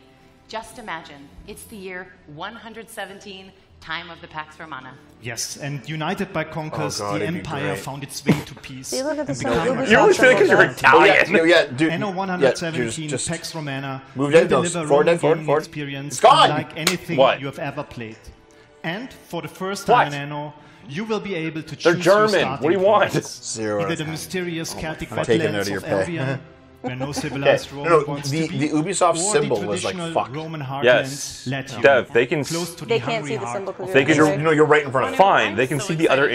Just imagine, it's the year 117, time of the Pax Romana. Yes, and united by conquest, the Empire found its way to peace. You always feel because you're Italian. Anno 117, Pax Romana, will deliver room-gaming experience unlike anything you have ever played. And for the first time in Anno, you will be able to choose your starting points. What do you want? Either the mysterious Celtic wetlands of Albion, where no civilized Roman wants to be. The Ubisoft symbol was like fuck. Roman yes, Dev, they can. They can't see the symbol. They can. You know, you're right in front of. Fine, they can see the other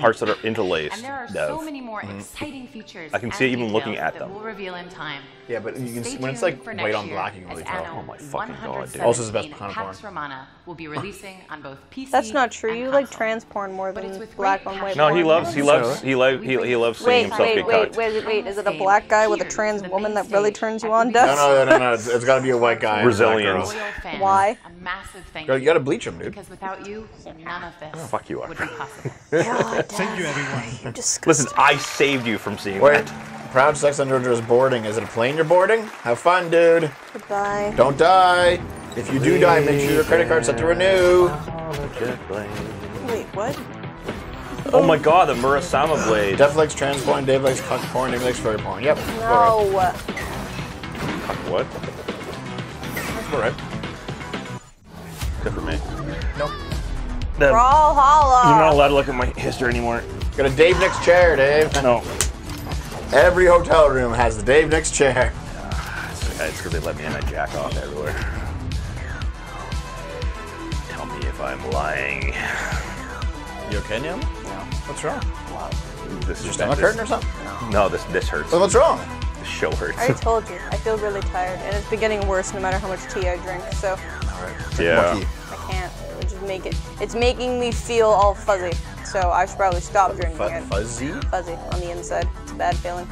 parts that are interlaced. And there are so many more exciting features. I can see it even looking at them. We'll reveal in time. Yeah, but you can see when it's like white on black, you can really tell. Oh my fucking god, dude! Also, is the best Pax Romana will be releasing on both PC. That's not true. You like trans porn more than black on white. No, he loves seeing himself get cocked. Wait, is it a black guy with a trans woman that really turns you on, Dust? No. It's got to be a white guy. Brazilians. Why? You got to bleach him, dude. Because without you, none of this. Fuck you, would be possible. Thank you, everyone. Listen, I saved you from seeing that. Proud Sex Underager is boarding. Is it a plane you're boarding? Have fun, dude. Goodbye. Don't die. If you do die, make sure your credit card's set to renew. Wait, what? Oh my god, the Murasama blade. Def likes trans porn, Dave likes cuck porn, Dave likes furry porn. Yep. No. Right. Cuck what? That's alright. Except for me. Nope. We're all hollow. You're not allowed to look at my history anymore. Got a Dave Nick's chair, Dave. No. Every hotel room has the Dave Nick's chair. It's because they let me in. I jack off everywhere. Tell me if I'm lying. You okay now? Yeah. What's wrong? Wow. This is your stomach hurting or something? No, this hurts. Well, what's wrong? The show hurts. I already told you. I feel really tired, and it's been getting worse no matter how much tea I drink. So. All right. Yeah. I can't. It'll just make it. It's making me feel all fuzzy. So I should probably stop drinking it. Fuzzy? Fuzzy on the inside. It's a bad feeling.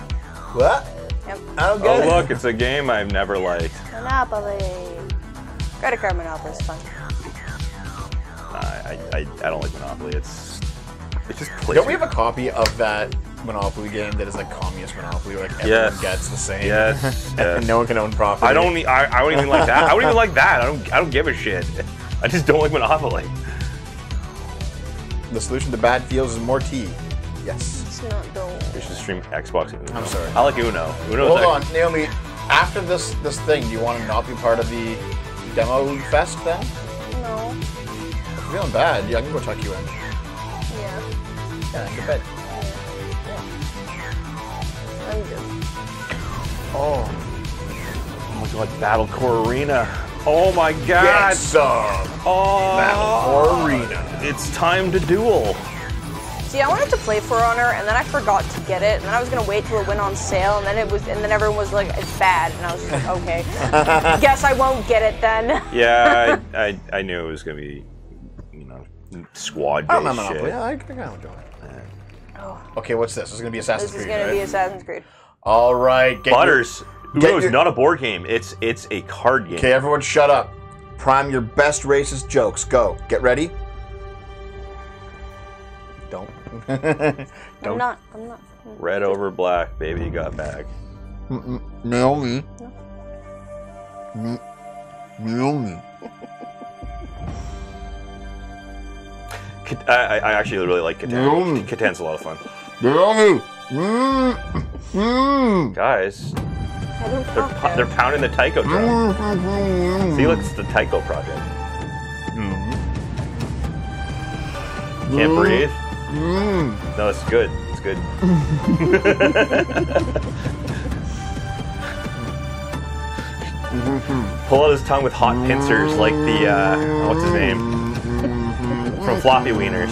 What? Yep. I don't get it. Oh look, it's a game I've never liked. Monopoly. Credit card Monopoly is fun. I don't like Monopoly. It's just plain. Don't we have a copy of that Monopoly game that is like communist Monopoly, where like everyone gets the same, and no one can own property? I don't even like that. I don't even like that. I don't give a shit. I just don't like Monopoly. The solution to bad feels is more tea. Yes. It's not dull. We should stream Xbox. And Uno. I'm sorry. I like Uno. Hold on, Naomi. After this thing, do you want to not be part of the demo fest then? No. Feeling bad. Yeah, I can go tuck you in. Yeah. Yeah, good bed. Yeah. I'm good. Oh my god, Battlecore Arena. Oh my god. Get some. Oh. Battlecore Arena. It's time to duel. See, I wanted to play For Honor, and then I forgot to get it, and then I was gonna wait till it went on sale, and then everyone was like, "It's bad," and I was just like, "Okay, guess I won't get it then." Yeah, I knew it was gonna be. Squad-based shit. Yeah, I think I would do it. Okay, what's this? This is going to be Assassin's Creed, This is going to be Assassin's Creed. All right. Butters, Uno is not a board game. It's a card game. Okay, everyone shut up. Prime your best racist jokes. Go. Get ready. Don't. I'm not. Red over black, baby, you got back. Naomi. Naomi. I actually really like Catan. Catan's a lot of fun. Guys, they're pounding the Tycho drum. See, look, it's the Tycho project. Can't breathe. No, it's good. It's good. Pull out his tongue with hot pincers, like the what's his name? From Floppy Wieners.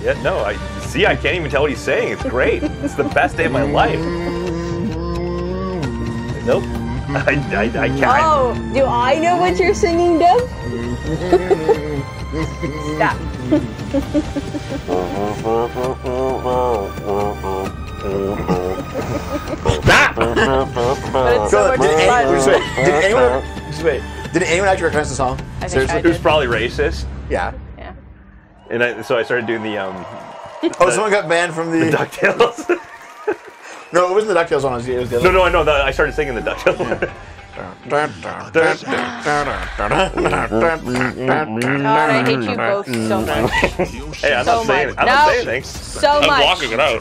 Yeah, no, I can't even tell what he's saying. It's great. It's the best day of my life. Nope. I can't. Oh, do I know what you're singing, Deb? Stop. Stop! Did anyone actually recognize the song? Seriously? It was probably racist. Yeah. Yeah. And so I started doing the someone got banned from the DuckTales. No, it wasn't the DuckTales one. It was the other. No, I know. I started singing the DuckTales one. God, I hate you both so much. Hey, I'm not saying anything. So much. I'm blocking it out.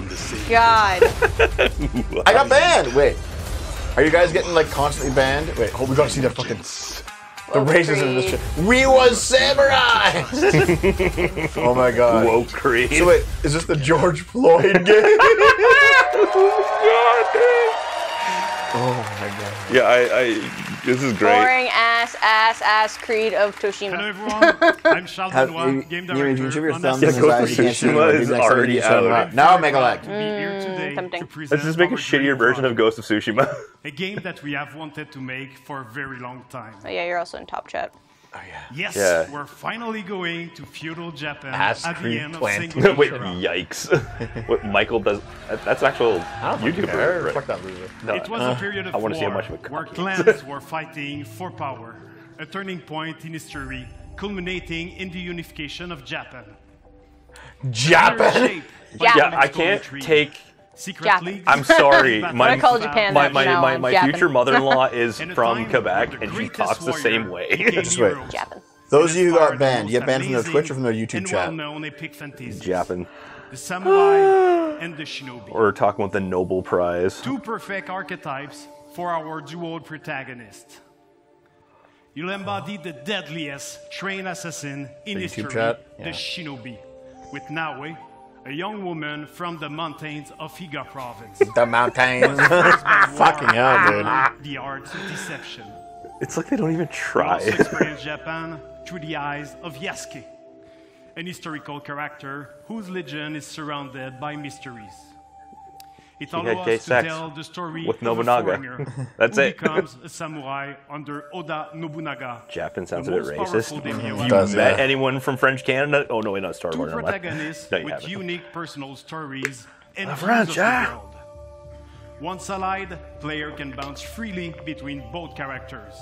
God. I got banned. Wait. Are you guys getting like constantly banned? Wait, we gotta see that fucking. The races are just. We was samurai. Oh my god. Whoa, Creed. So wait, is this the George Floyd game? Oh my god. Yeah, I this is great. Boring ass Creed of Tsushima. Hello everyone. I'm Sheldon Wang, game director. On Ghost of Tsushima is already out. Now make a like. Let's just make a shittier version of Ghost of Tsushima. A game that we have wanted to make for a very long time. Oh yeah, you're also in top chat. Oh yeah. Yes, yeah. We're finally going to feudal Japan at the end of Sengoku. Wait, yikes. What Michael does, that's actual YouTuber. Right? Fuck that loser. No, it was a period of war where clans were fighting for power. A turning point in history, culminating in the unification of Japan. Japan? Yeah, I can't take... Secretly, I'm sorry. My future mother-in-law is from Quebec, and she talks the same way. Just wait. Japan. Those of you who got banned, you get banned from their Twitch or from their YouTube chat. Japan. The samurai and the shinobi. Or talking about the Nobel Prize. Two perfect archetypes for our dual protagonist. You'll embody the deadliest trained assassin in history, the shinobi, with Naoe. A young woman from the mountains of Higa province. The mountains. Fucking hell, dude. The arts of deception. It's like they don't even try. We also experience Japan through the eyes of Yasuke, an historical character whose legend is surrounded by mysteries. It allows us to tell the story with Nobunaga. That's it. Becomes a samurai under Oda Nobunaga. Japan sounds a bit racist. You met anyone from French Canada? Oh no, not Star Wars. Two protagonists with unique personal stories and views of the world. Once allied, player can bounce freely between both characters.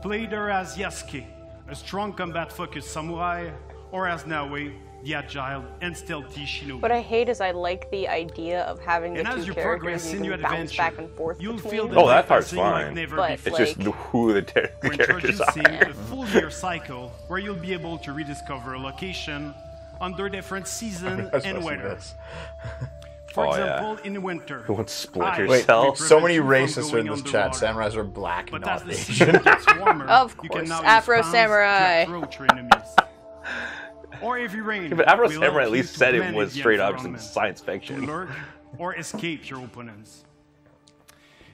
Play her as Yasuke, a strong combat-focused samurai, or as Naoe, the agile and stealthy shinobi. What I hate is I like the idea of having the two characters you can bounce back and forth between. Oh, that part's fine. It's just who the characters are. A full year cycle where you'll be able to rediscover a location under different seasons and weather. For example, in winter. Who wants Splinter Cell? So many racists are in this chat. Samurais are black, not Asian. Of course, Afro Samurai. Or Heavy Rain. Yeah, but Avatar Samurai at least said it was straight up science fiction. Lurk or escape your opponents.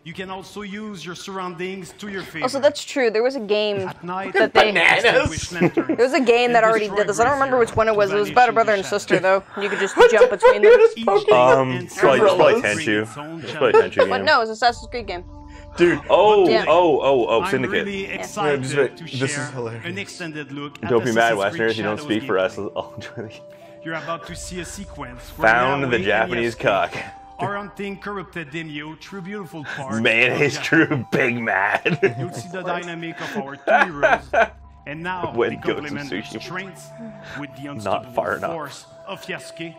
You can also use your surroundings to your favor. Also, that's true. There was a game that they There was a game that already did this. I don't remember which one it was. It was about a brother and sister, though. You could just jump between them. Probably Tenchu. Just play Tenchu game. But no, it's an Assassin's Creed game. Dude, oh, Syndicate. Really excited to share this is hilarious. An extended look at don't be mad, Westerners, you don't speak for us. I'll enjoy the you're about to see a sequence where found the Japanese cock. Orienting corrupted Demio through beautiful parts. Mayonnaise true big mad. You'll see the dynamic of our two heroes. And now they complement their strengths with the unstoppable force of Yasuke.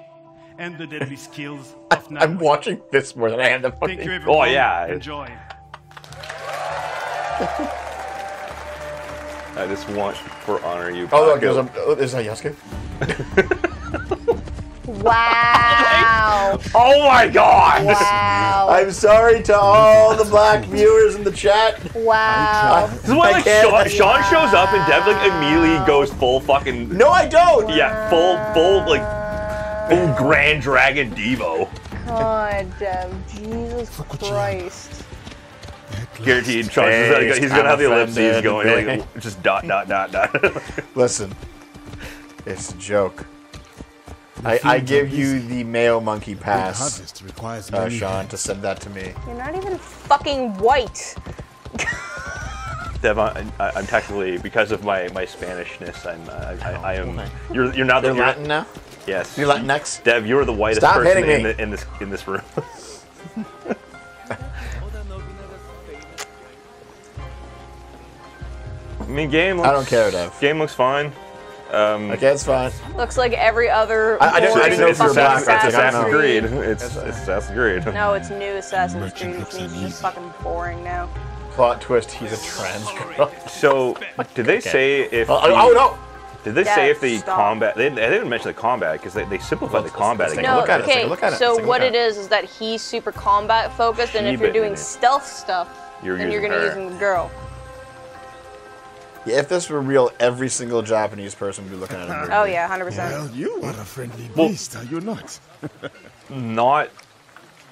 And the deadly skills of Naoe. I'm watching this more than I am the fucking... Thank you everyone. Oh, yeah. Enjoy. I just want for honor you. Oh, look, is that Yasuke? Wow. Oh my god. Wow. I'm sorry to all the black viewers in the chat. Wow. This is why like Sean shows up and Dev like immediately goes full fucking... No, I don't. Wow. Yeah, full like... Oh, Grand Dragon Devo. God damn, Jesus Christ. Guaranteed, Charles, he's gonna have the ellipses going, like, just dot. Listen, it's a joke. I give you the Mayo Monkey pass, Sean, to send that to me. You're not even fucking white. Devon, I'm technically, because of my Spanishness, I am. You're not the Latin now. Yes. You Latinx? Dev, you are the whitest person in this room. I mean, game looks, I don't care, Dev. Game looks fine. Okay, it's fine. Looks like every other. I didn't know if you were black. It's Assassin's Creed. It's Assassin's Creed. No, it's new Assassin's Creed, which means it's just fucking boring now. Plot twist: he's a trans girl. So, did they say if? Oh no. Did they say if the combat... They didn't mention the combat, because they simplified the combat again. No, okay, so what it is that he's super combat-focused, and if you're doing stealth stuff, then you're going to use the girl. Yeah, if this were real, every single Japanese person would be looking at it. Oh yeah, 100%. Well, you are a friendly beast, are you not? Not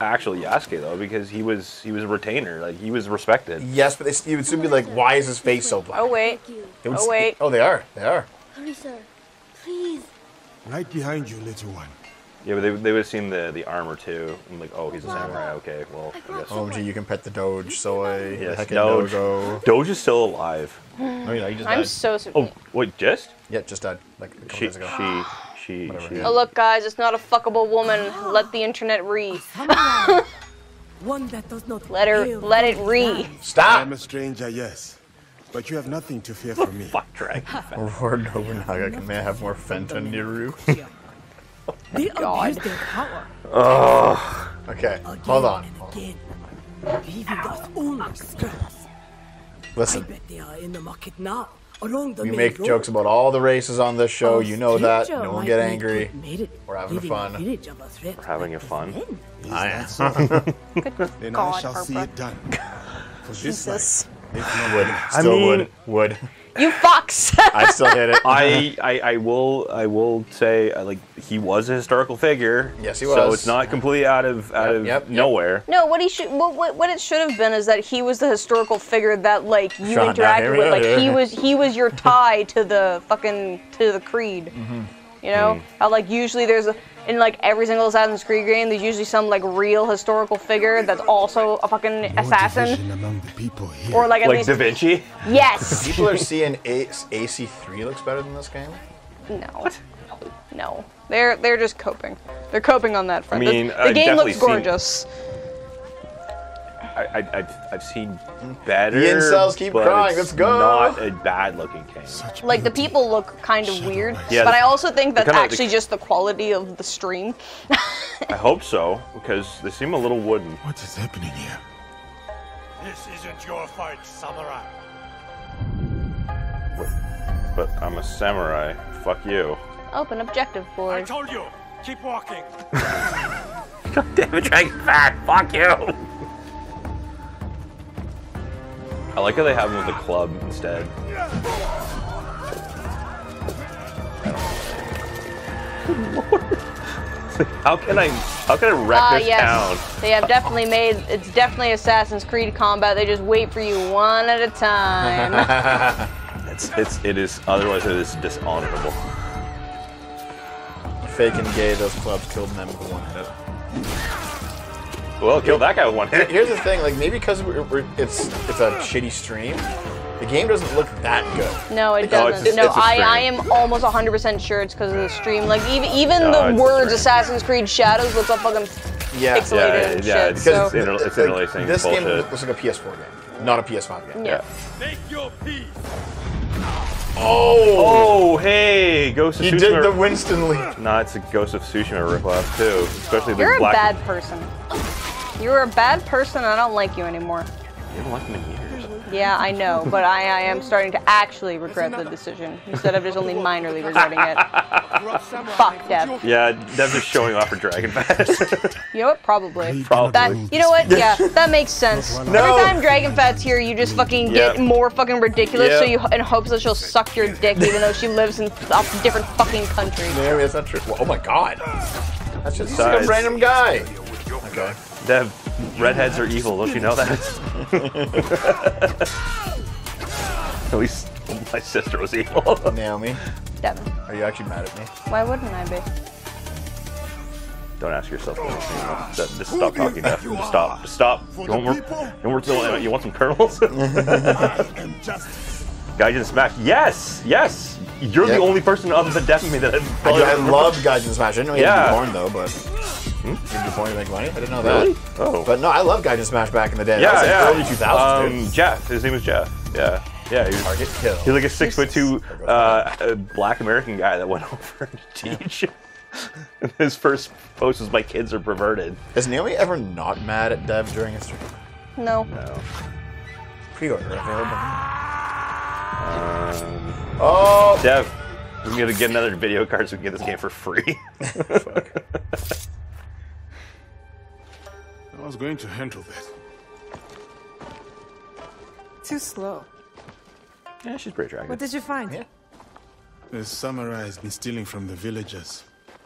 actually Yasuke though, because he was a retainer, like he was respected. Yes, but you would soon be like, why is his face so black? Oh wait, oh wait. Oh, they are. Hurry, sir, please. Right behind you, little one. Yeah, but they would have seen the armor too. I'm like, oh, he's a samurai. Okay, well, I guess. OMG, you can pet the Doge, Soy. Yes, heckin' Doge. Doge is still alive. No, you know, he just died. I'm so surprised. Oh, wait, just? Yeah, just died. Like, a couple days ago. She. Oh, look, guys, it's not a fuckable woman. Let the internet read. Let it read. Stop! I'm a stranger, yes. But you have nothing to fear from me. Fuck, Dragon. Lord Nobunaga may have more Fenton Niru. They abuse their power. Oh. Okay, hold on. Listen. We make jokes about all the races on this show. You know that. No one get angry. We're having fun. We're having a fun. I am. Then I shall see it done. Jesus. Wood. You fucks! I still hit it. I will say, like, he was a historical figure. Yes, he was. So it's not completely out of nowhere. No, what it should have been is that he was the historical figure that like you interacted with. Like he was your tie to the fucking creed. Mm-hmm. You know, how like usually there's in like every single Assassin's Creed game, there's usually some like real historical figure that's also a fucking assassin. Among the people here. Or like Da Vinci. Yes. People are seeing AC3 looks better than this game. No. What? No. They're just coping. They're coping on that front. I mean, the game looks gorgeous. I've seen better. The incels keep crying. Let's go. Not a bad-looking game. Like the people look kind of weird, yeah, but I also think that's actually just the quality of the stream. I hope so, because they seem a little wooden. What is happening here? This isn't your fight, samurai. But I'm a samurai. Fuck you. Open objective board. I told you. Keep walking. God damn it, Dragon Fat. Fuck you. I like how they have him with a club instead. Good Lord. How can I wreck this town? They have definitely made it's definitely Assassin's Creed combat. They just wait for you one at a time. it is otherwise it is dishonorable. Fake and gay, those clubs killed them with one hit. Well, kill that guy with one hit. Here's the thing, like maybe because it's a shitty stream, the game doesn't look that good. No, it doesn't. I am almost 100% sure it's because of the stream. Like even the words "Assassin's Creed Shadows" looks up fucking pixelated and shit. Because so. It's interlacing. Like, this bullshit. Game looks like a PS4 game, not a PS5 game. Yeah. Make your peace. Oh! Oh, hey! Ghost of Tsushima. You did the Winston leap. Nah, it's a Ghost of Tsushima ripoff too. Especially the black. You're a bad person. You're a bad person, I don't like you anymore. You haven't liked me in years. Yeah, I know, but I am starting to actually regret the decision, instead of just only minorly regretting it. Fuck, Deb. Yeah, Deb's just showing off for Dragon Fest. You know what? Probably. You know what? Yeah, that makes sense. No. Every time Dragon Fest's here, you just fucking get more fucking ridiculous, so you in hopes that she'll suck your dick, even though she lives in a different fucking country. No, that's not true. Oh my god. That's just like a random guy. Okay. Deb, redheads are evil, don't you know that? At least my sister was evil. Naomi. Devin. Are you actually mad at me? Why wouldn't I be? Don't ask yourself anything. Just stop talking, Deb. Just stop. Stop. You want some kernels? Gaijin Smash. Yes! Yes! You're the only person other than Deb me that I love Gaijin Smash. I didn't know you had to be born though, but... Hmm? Before you make money? I didn't know that. Really? Oh. But no, I love Gaijin Smash back in the day. Yeah, that was like early 2000s, dude. Jeff. His name was Jeff. Yeah. Yeah, he was, target kill. He was like a 6'2" black American guy that went over to teach. And his first post was, "My kids are perverted." Is Naomi ever not mad at Dev during his stream? No. No. Pre-order available. Oh! Dev, we're going to get another video card so we can get this game for free. Fuck. I was going to handle that. Too slow. Yeah, she's pretty attractive. What did you find? Yeah. The samurai has been stealing from the villagers.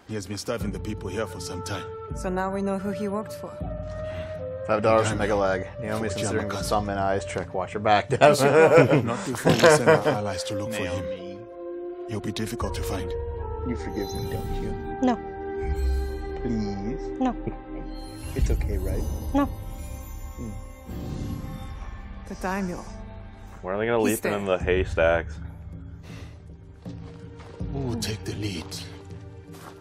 He has been starving the people here for some time. So now we know who he worked for. $5 from Mega Lag. Naomi's considering the thumb and eyes trick. Watch her back, Dad. Not before we send our allies to look Naomi. For him. He'll be difficult to find. You forgive me, don't you? No. Please? No. It's okay, right? No. Hmm. The Daimyo. Where are they going to leave them in the haystacks? Who will take the lead?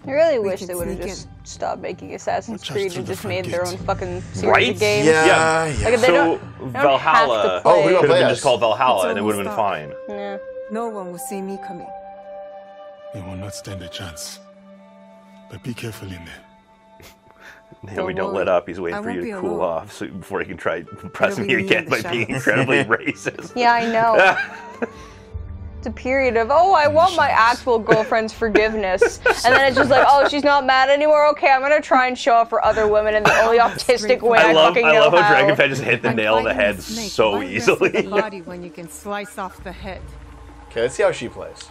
I really wish they would have just stopped making Assassin's Creed and just made their own fucking series of games. Yeah, yeah. Like, they don't Valhalla. Oh, we could have been just called Valhalla and it would have been fine. Yeah. No one will see me coming. They will not stand a chance. But be careful in there. Naomi, don't let up. He's waiting for you to cool off so before he can try to impress me again by being incredibly racist. Yeah, I know. It's a period of, oh, I want my actual girlfriend's forgiveness. And then it's just like, oh, she's not mad anymore? Okay, I'm going to try and show off for other women in the only autistic way I love how Dragonfly just hit the nail on the head so easily. The body when you can slice off the head. Okay, let's see how she plays.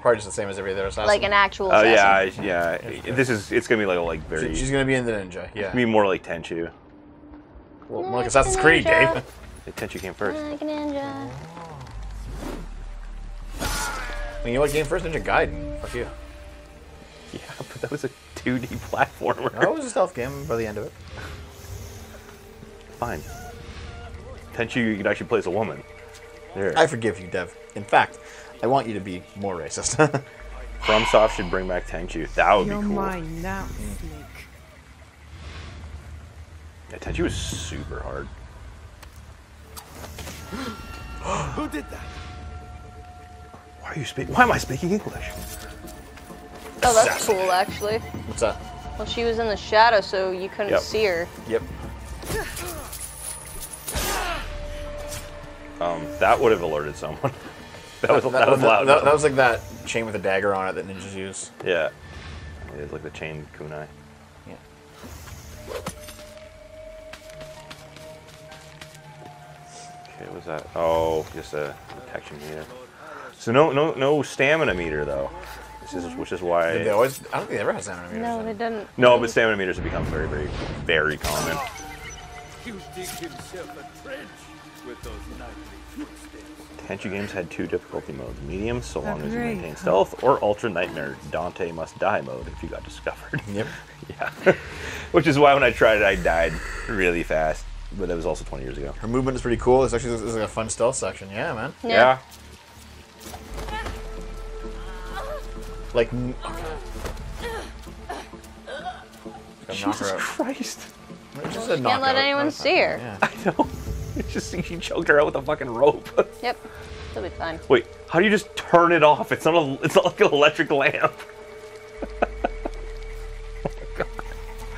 Probably just the same as every other assassin. Like an actual assassin. Oh, yeah, yeah. This is, it's going to be like, very... She's going to be in the ninja, yeah. It's going to be more like Tenchu. Well, more like Assassin's Creed, Dave. Tenchu came first. Like a ninja. I mean, you know what game first? Ninja Gaiden. Fuck you. Yeah, but that was a 2D platformer. No, it was a stealth game by the end of it. Fine. Tenchu, you could actually play as a woman. There. I forgive you, Dev. In fact, I want you to be more racist. FromSoft should bring back Tenchu. That would be cool. Mine now, Snake. Yeah, Tenchu was super hard. Who did that? Why are you speaking? Why am I speaking English? Oh, that's cool, actually. What's that? Well, she was in the shadow, so you couldn't see her. Yep. That would have alerted someone. that was loud. That was like that chain with a dagger on it that ninjas use. Yeah. It was like the chain kunai. Yeah. Okay, what was that? Oh, just a protection unit. So no stamina meter though. Which is why they always, I don't think they ever had stamina meters. No, they didn't. No, but stamina meters have become very, very, very common. Tenchu games had 2 difficulty modes: medium, so long as you maintain stealth, or ultra nightmare, Dante must die mode if you got discovered. Yep. Yeah. Which is why when I tried it, I died really fast. But that was also 20 years ago. Her movement is pretty cool. It's actually like a fun stealth section. Yeah, man. Yeah. Like, Jesus Christ! Just can't let anyone see her. Yeah. I know. It's just she choked her out with a fucking rope. Yep, it'll be fine. Wait, how do you just turn it off? It's not a. It's not like an electric lamp.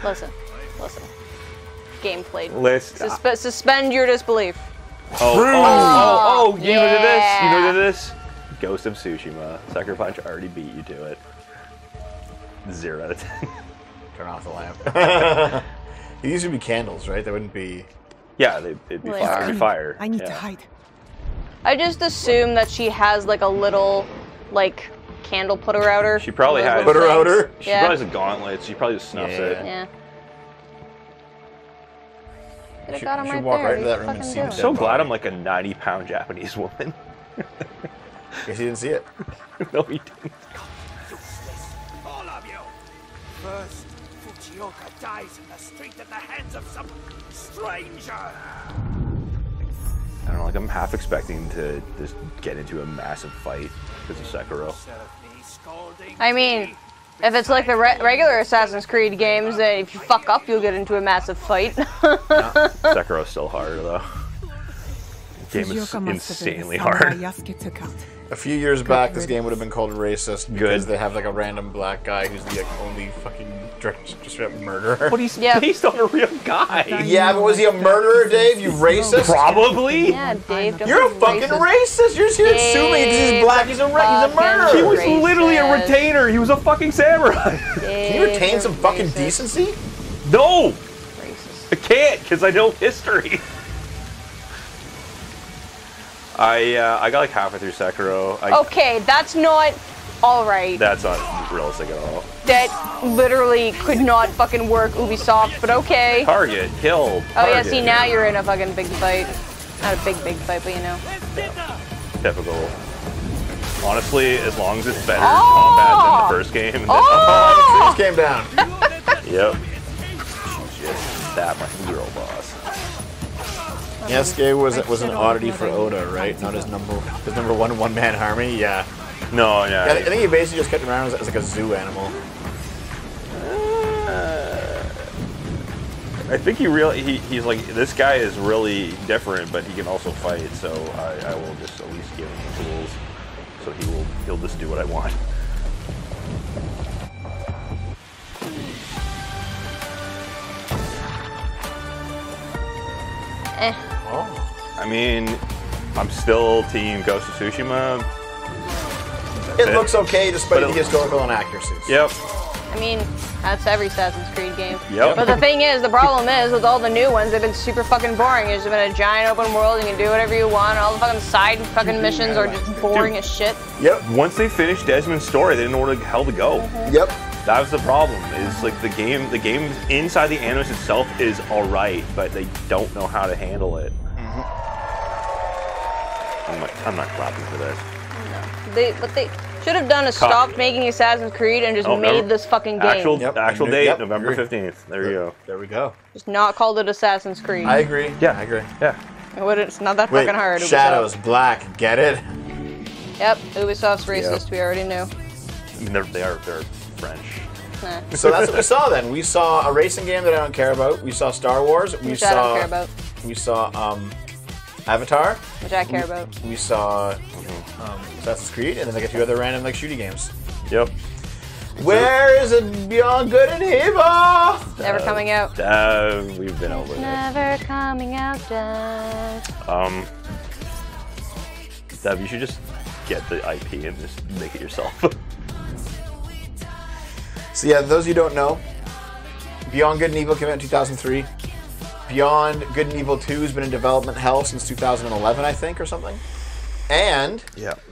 Listen. Gameplay. Listen. Suspend your disbelief. Oh! You know this. You know this. Ghost of Tsushima. Sucker Punch already beat you to it. 0 out of 10. Turn off the lamp. It used to be candles, right? There wouldn't be... Yeah, it'd be fire. It'd be fire. I need to hide. I just assume that she has like a little, like, candle putter outer. She probably has. Putter outer? She probably has a gauntlet. She probably just snuffs it. Yeah. She walked right into that room and seen it. I'm so glad I'm like a 90-pound Japanese woman. Guess he didn't see it. No, he didn't. All of you. First, Fujioka dies in the street at the hands of some stranger. I don't know, like I'm half expecting to just get into a massive fight because of Sekiro. I mean, if it's like the regular Assassin's Creed games, then if you fuck up, you'll get into a massive fight. Sekiro's still harder though. The game is insanely hard. A few years back, this game would have been called racist because they have like a random black guy who's the only fucking straight murderer. But he's based on a real guy. Yeah, but was he a murderer, Dave? You racist? Probably. Yeah, Dave. You're a fucking racist. You're just assuming he's black. He's a murderer. He was literally a retainer. He was a fucking samurai. Can you retain some fucking decency? No. Racist. I can't because I know history. I got like halfway through Sekiro. Okay, that's not all right. That's not realistic at all. That literally could not fucking work, Ubisoft, but okay. Target, kill, target. Oh yeah, see, now you're in a fucking big fight. Not a big fight, but you know. Yeah. Typical. Honestly, as long as it's better combat than the first game. Oh! The first game down. Yep. Just that my girl boss. Yasuke was an oddity for Oda, right? Not his number one one-man army. Yeah. No, yeah. I think he basically just kept him around as like a zoo animal. I think he really, he's like, this guy is really different, but he can also fight, so I will just at least give him the tools, so he'll just do what I want. Eh. Oh. I mean, I'm still team Ghost of Tsushima. It looks okay despite the historical inaccuracies. Yep. I mean, that's every Assassin's Creed game. Yep. But the thing is, the problem is, with all the new ones, they've been super fucking boring. It's just been a giant open world, you can do whatever you want, all the fucking side fucking missions are just boring as shit. Yep. Once they finished Desmond's story, they didn't know where the hell to go. Mm-hmm. Yep. That was the problem, is like the game inside the Animus itself is alright, but they don't know how to handle it. Mm-hmm. I'm not clapping for this. No. But they should have done is stopped making Assassin's Creed and just made this fucking game. Actual date, November 15th. There you go. There we go. Just not called it Assassin's Creed. I agree. Yeah, I agree. Yeah. It's not that fucking hard. Shadows, black, get it? Yep, Ubisoft's racist, we already knew. I mean, they're French. Nah. So that's what we saw then. We saw a racing game that I don't care about. We saw Star Wars. Which I don't care about. We saw Avatar. Which I care about. We saw Assassin's Creed, and then like a few other random like shooting games. Yep. Where is it Beyond Good and Evil? Never coming out. We've been over it. Never coming out, Doug. Deb, you should just get the IP and just make it yourself. So yeah, those of you who don't know, Beyond Good and Evil came out in 2003. Beyond Good and Evil 2 has been in development hell since 2011, I think, or something. And it's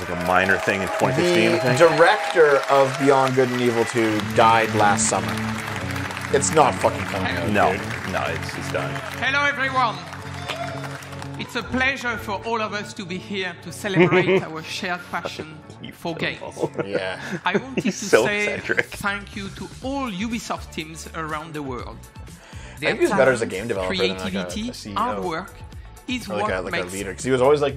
like a minor thing in 2016, I think. The director of Beyond Good and Evil 2 died last summer. It's not fucking coming out, No, it's done. Hello, everyone. It's a pleasure for all of us to be here to celebrate our shared passion for games. Yeah. I wanted to say thank you to all Ubisoft teams around the world. Their I think he's better as a game developer than like a hard work is like what makes a leader. Because he was always like,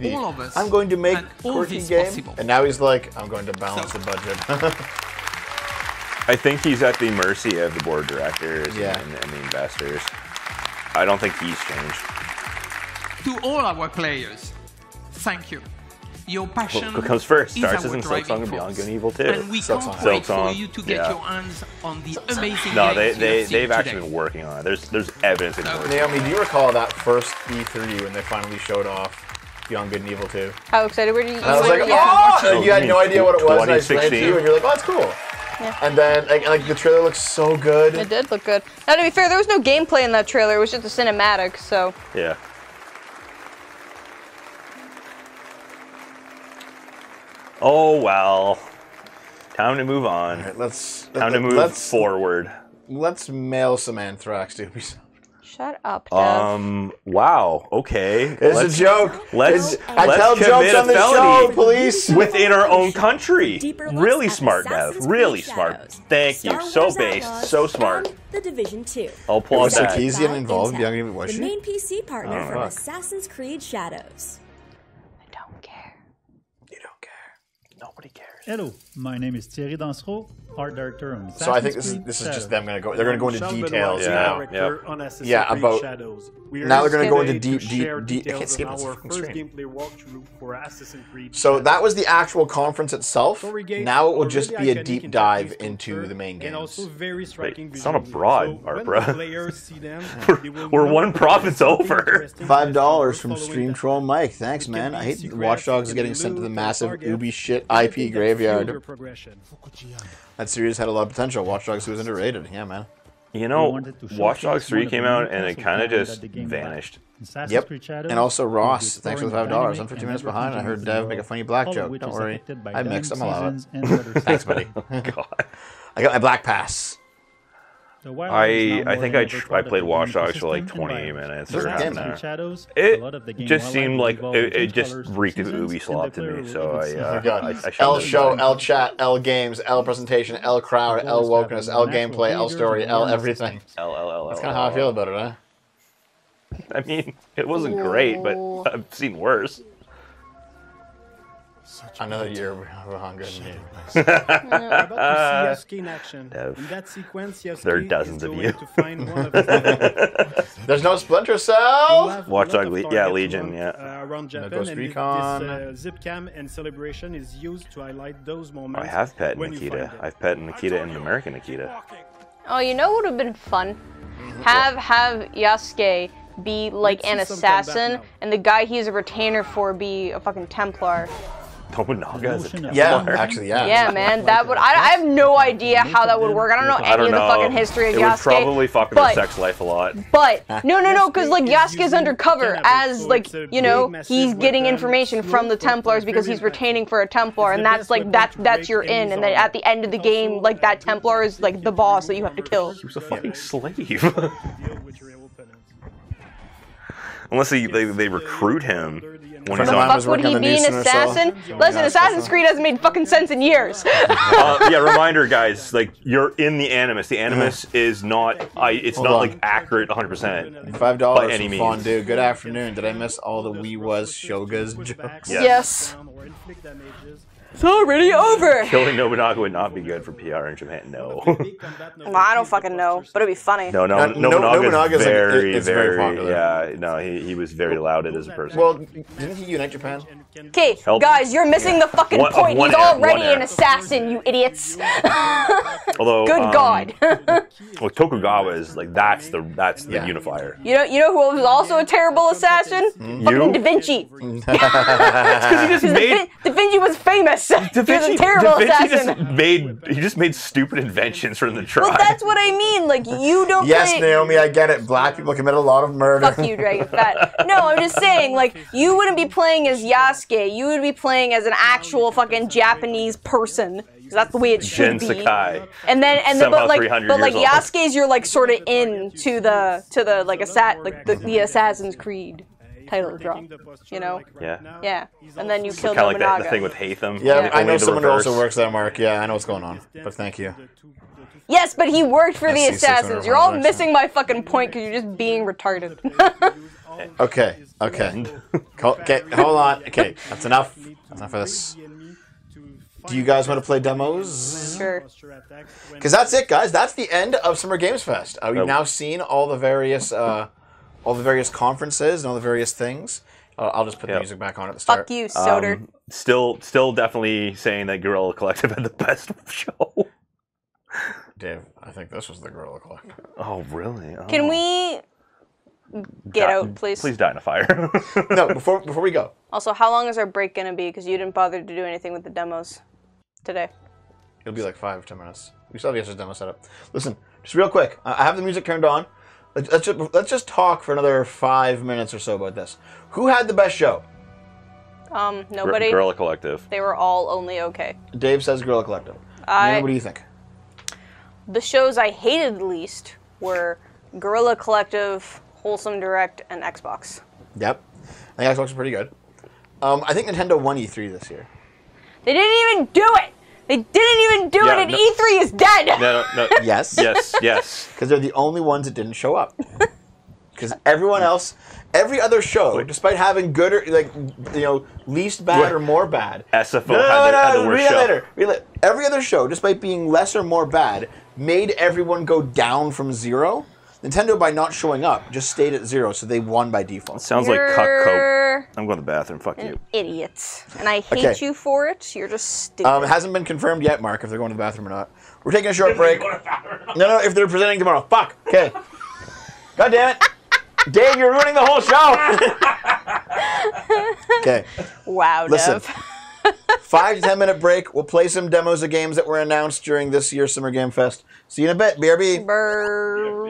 I'm going to make quirky game, and now he's like, I'm going to balance the budget. I think he's at the mercy of the board of directors and the investors. I don't think he's changed. To all our players, thank you. Your passion comes first. Starts as in Silksong and Beyond Good and Evil 2. And we can't wait for you to get your hands on the amazing they've actually been working on it. There's evidence in working. Naomi, do you recall that first E3 when they finally showed off Beyond Good and Evil 2? How excited were you? And I was like, oh! You had no idea what it was, and I explained to you, and you're like, oh, that's cool. Yeah. And then, like, the trailer looks so good. It did look good. Now, to be fair, there was no gameplay in that trailer. It was just a cinematic, so... Yeah. Oh well, time to move on. All right, let's move forward. Let's mail some anthrax to Ubisoft. Shut up, Dev. Wow. Okay. It's a joke. Let's tell jokes on the show, please. Within our own country. Really smart, Dev. Really smart. Thank you. So based. So smart. The Division 2. I'll pull out that. Was Sarkeesian involved? Was she? The main PC partner from Assassin's Creed Shadows. Nobody cares. Hello, my name is Thierry Dansereau, art director on Assassin's Creed. So I think this is just them going to go. They're going to go into details now. Yeah, about Shadows. Now they're going to go into deep. I can't skip this fucking stream. So that was the actual conference itself. Now it will just be a deep dive into the main games. Wait, it's not a broad art, bro. We're one province over. $5 from Stream Troll Mike. Thanks, man. I hate Watch Dogs getting sent to the massive Ubi shit IP graveyard. That series had a lot of potential. Watch Dogs was underrated. Yeah, man. You know, Watch Dogs 3 came out and it kind of just vanished. Yep. And also Ross, thanks for the $5. I'm 15 minutes behind. I heard Dev make a funny black joke. Don't worry. I mixed. I'm allowed. Thanks, buddy. God. I got my black pass. I played Watch Dogs for like 20 minutes or half an hour. It just seemed like it just reeked of Ubisoft to me. So I L show, L chat, L games, L presentation, L crowd, L wokeness, L gameplay, L story, L everything. That's kind of how I feel about it, huh? I mean, it wasn't great, but I've seen worse. Another year we're hungry. There are dozens of you. There's no Splinter Cell. Watch Dogs, yeah, Legion, yeah. Around Japan, Ghost Recon. This zip cam and celebration is used to highlight those moments. I have pet Nikita. I've pet Nikita and American Nikita. Oh, you know what would have been fun? Have Yasuke be like an assassin, and the guy he's a retainer for be a fucking Templar. Tobunaga is a Templar. Yeah, actually, yeah. Yeah, man, that would. I have no idea how that would work. I don't know any of the fucking history of Yasuke. It would probably fuck with her sex life a lot. But no, because like Yasuke's undercover as like he's getting information from the Templars because he's retaining for a Templar, and that's like that's your in. And then at the end of the game, like that Templar is like the boss that you have to kill. He was a fucking slave. Unless they recruit him. When the fuck would he be an assassin? Listen, Assassin's Creed hasn't made fucking sense in years. Yeah, reminder, guys. Like, you're in the Animus. The Animus is not. It's not accurate 100%. $5 from Fondue. Good afternoon. Did I miss all the we was Shoga's jokes? Yes. It's already over. Killing Nobunaga would not be good for PR in Japan. No. Well, I don't fucking know, but it'd be funny. Nobunaga's very popular. Yeah, no, he was very lauded as a person. Well, didn't he unite Japan? Okay, guys, you're missing the fucking point. He's already an assassin, you idiots. Although, good God. Well, Tokugawa is like that's the unifier. You know who was also a terrible assassin? Fucking Da Vinci. Because Da Vinci was famous. He just made stupid inventions for the tribe. Well, that's what I mean. Like, you don't. Yes, Naomi, I get it. Black people commit a lot of murder. Fuck you, Dragon Fat. No, I'm just saying. Like, you wouldn't be playing as Yasuke. You would be playing as an actual fucking Japanese person. That's the way it should be. But like Yasuke's, you're like sort of in to the Assassin's Creed title drop, yeah, and then you kill Nobunaga. Kind of like the thing with Haytham. Yeah, I know someone who also works there, Mark. Yeah, I know what's going on, but thank you. Yes, but he worked for the assassins. You're all missing my fucking point because you're just being retarded. Okay, hold on. Okay, that's enough. That's enough for this. Do you guys want to play demos? Sure. Because that's it, guys. That's the end of Summer Games Fest. We've now seen all the various. All the various conferences and all the various things. I'll just put the music back on at the start. Fuck you, Soder. Still definitely saying that Guerrilla Collective had the best show. Dave, I think this was the Guerrilla Collective. Oh, really? Oh. Can we get out, please? Please die in a fire. No, before we go. Also, how long is our break going to be? Because you didn't bother to do anything with the demos today. It'll be like 5 or 10 minutes. We still have yesterday's demo set up. Listen, just real quick. I have the music turned on. Let's just talk for another 5 minutes or so about this. Who had the best show? Nobody. Guerrilla Collective. They were all only okay. Dave says Guerrilla Collective. What do you think? The shows I hated least were Guerrilla Collective, Wholesome Direct, and Xbox. Yep. I think Xbox was pretty good. I think Nintendo won E3 this year. They didn't even do it! They didn't even do it, and E3 is dead! No. Yes. Because they're the only ones that didn't show up. Because everyone else, every other show, despite having good or, like, least bad or more bad. SFO had the worst show. Read it later. Every other show, despite being less or more bad, made everyone go down from zero. Nintendo, by not showing up, just stayed at zero, so they won by default. It sounds like cuck-cope. I'm going to the bathroom. Fuck you. Idiots. And I hate you for it. You're just stupid. It hasn't been confirmed yet, Mark, if they're going to the bathroom or not. We're taking a short break. No, if they're presenting tomorrow. Fuck. Okay. God damn it. Dave, you're ruining the whole show. Okay. Wow, Dev. Listen. 5 to 10 minute break. We'll play some demos of games that were announced during this year's Summer Game Fest. See you in a bit. BRB.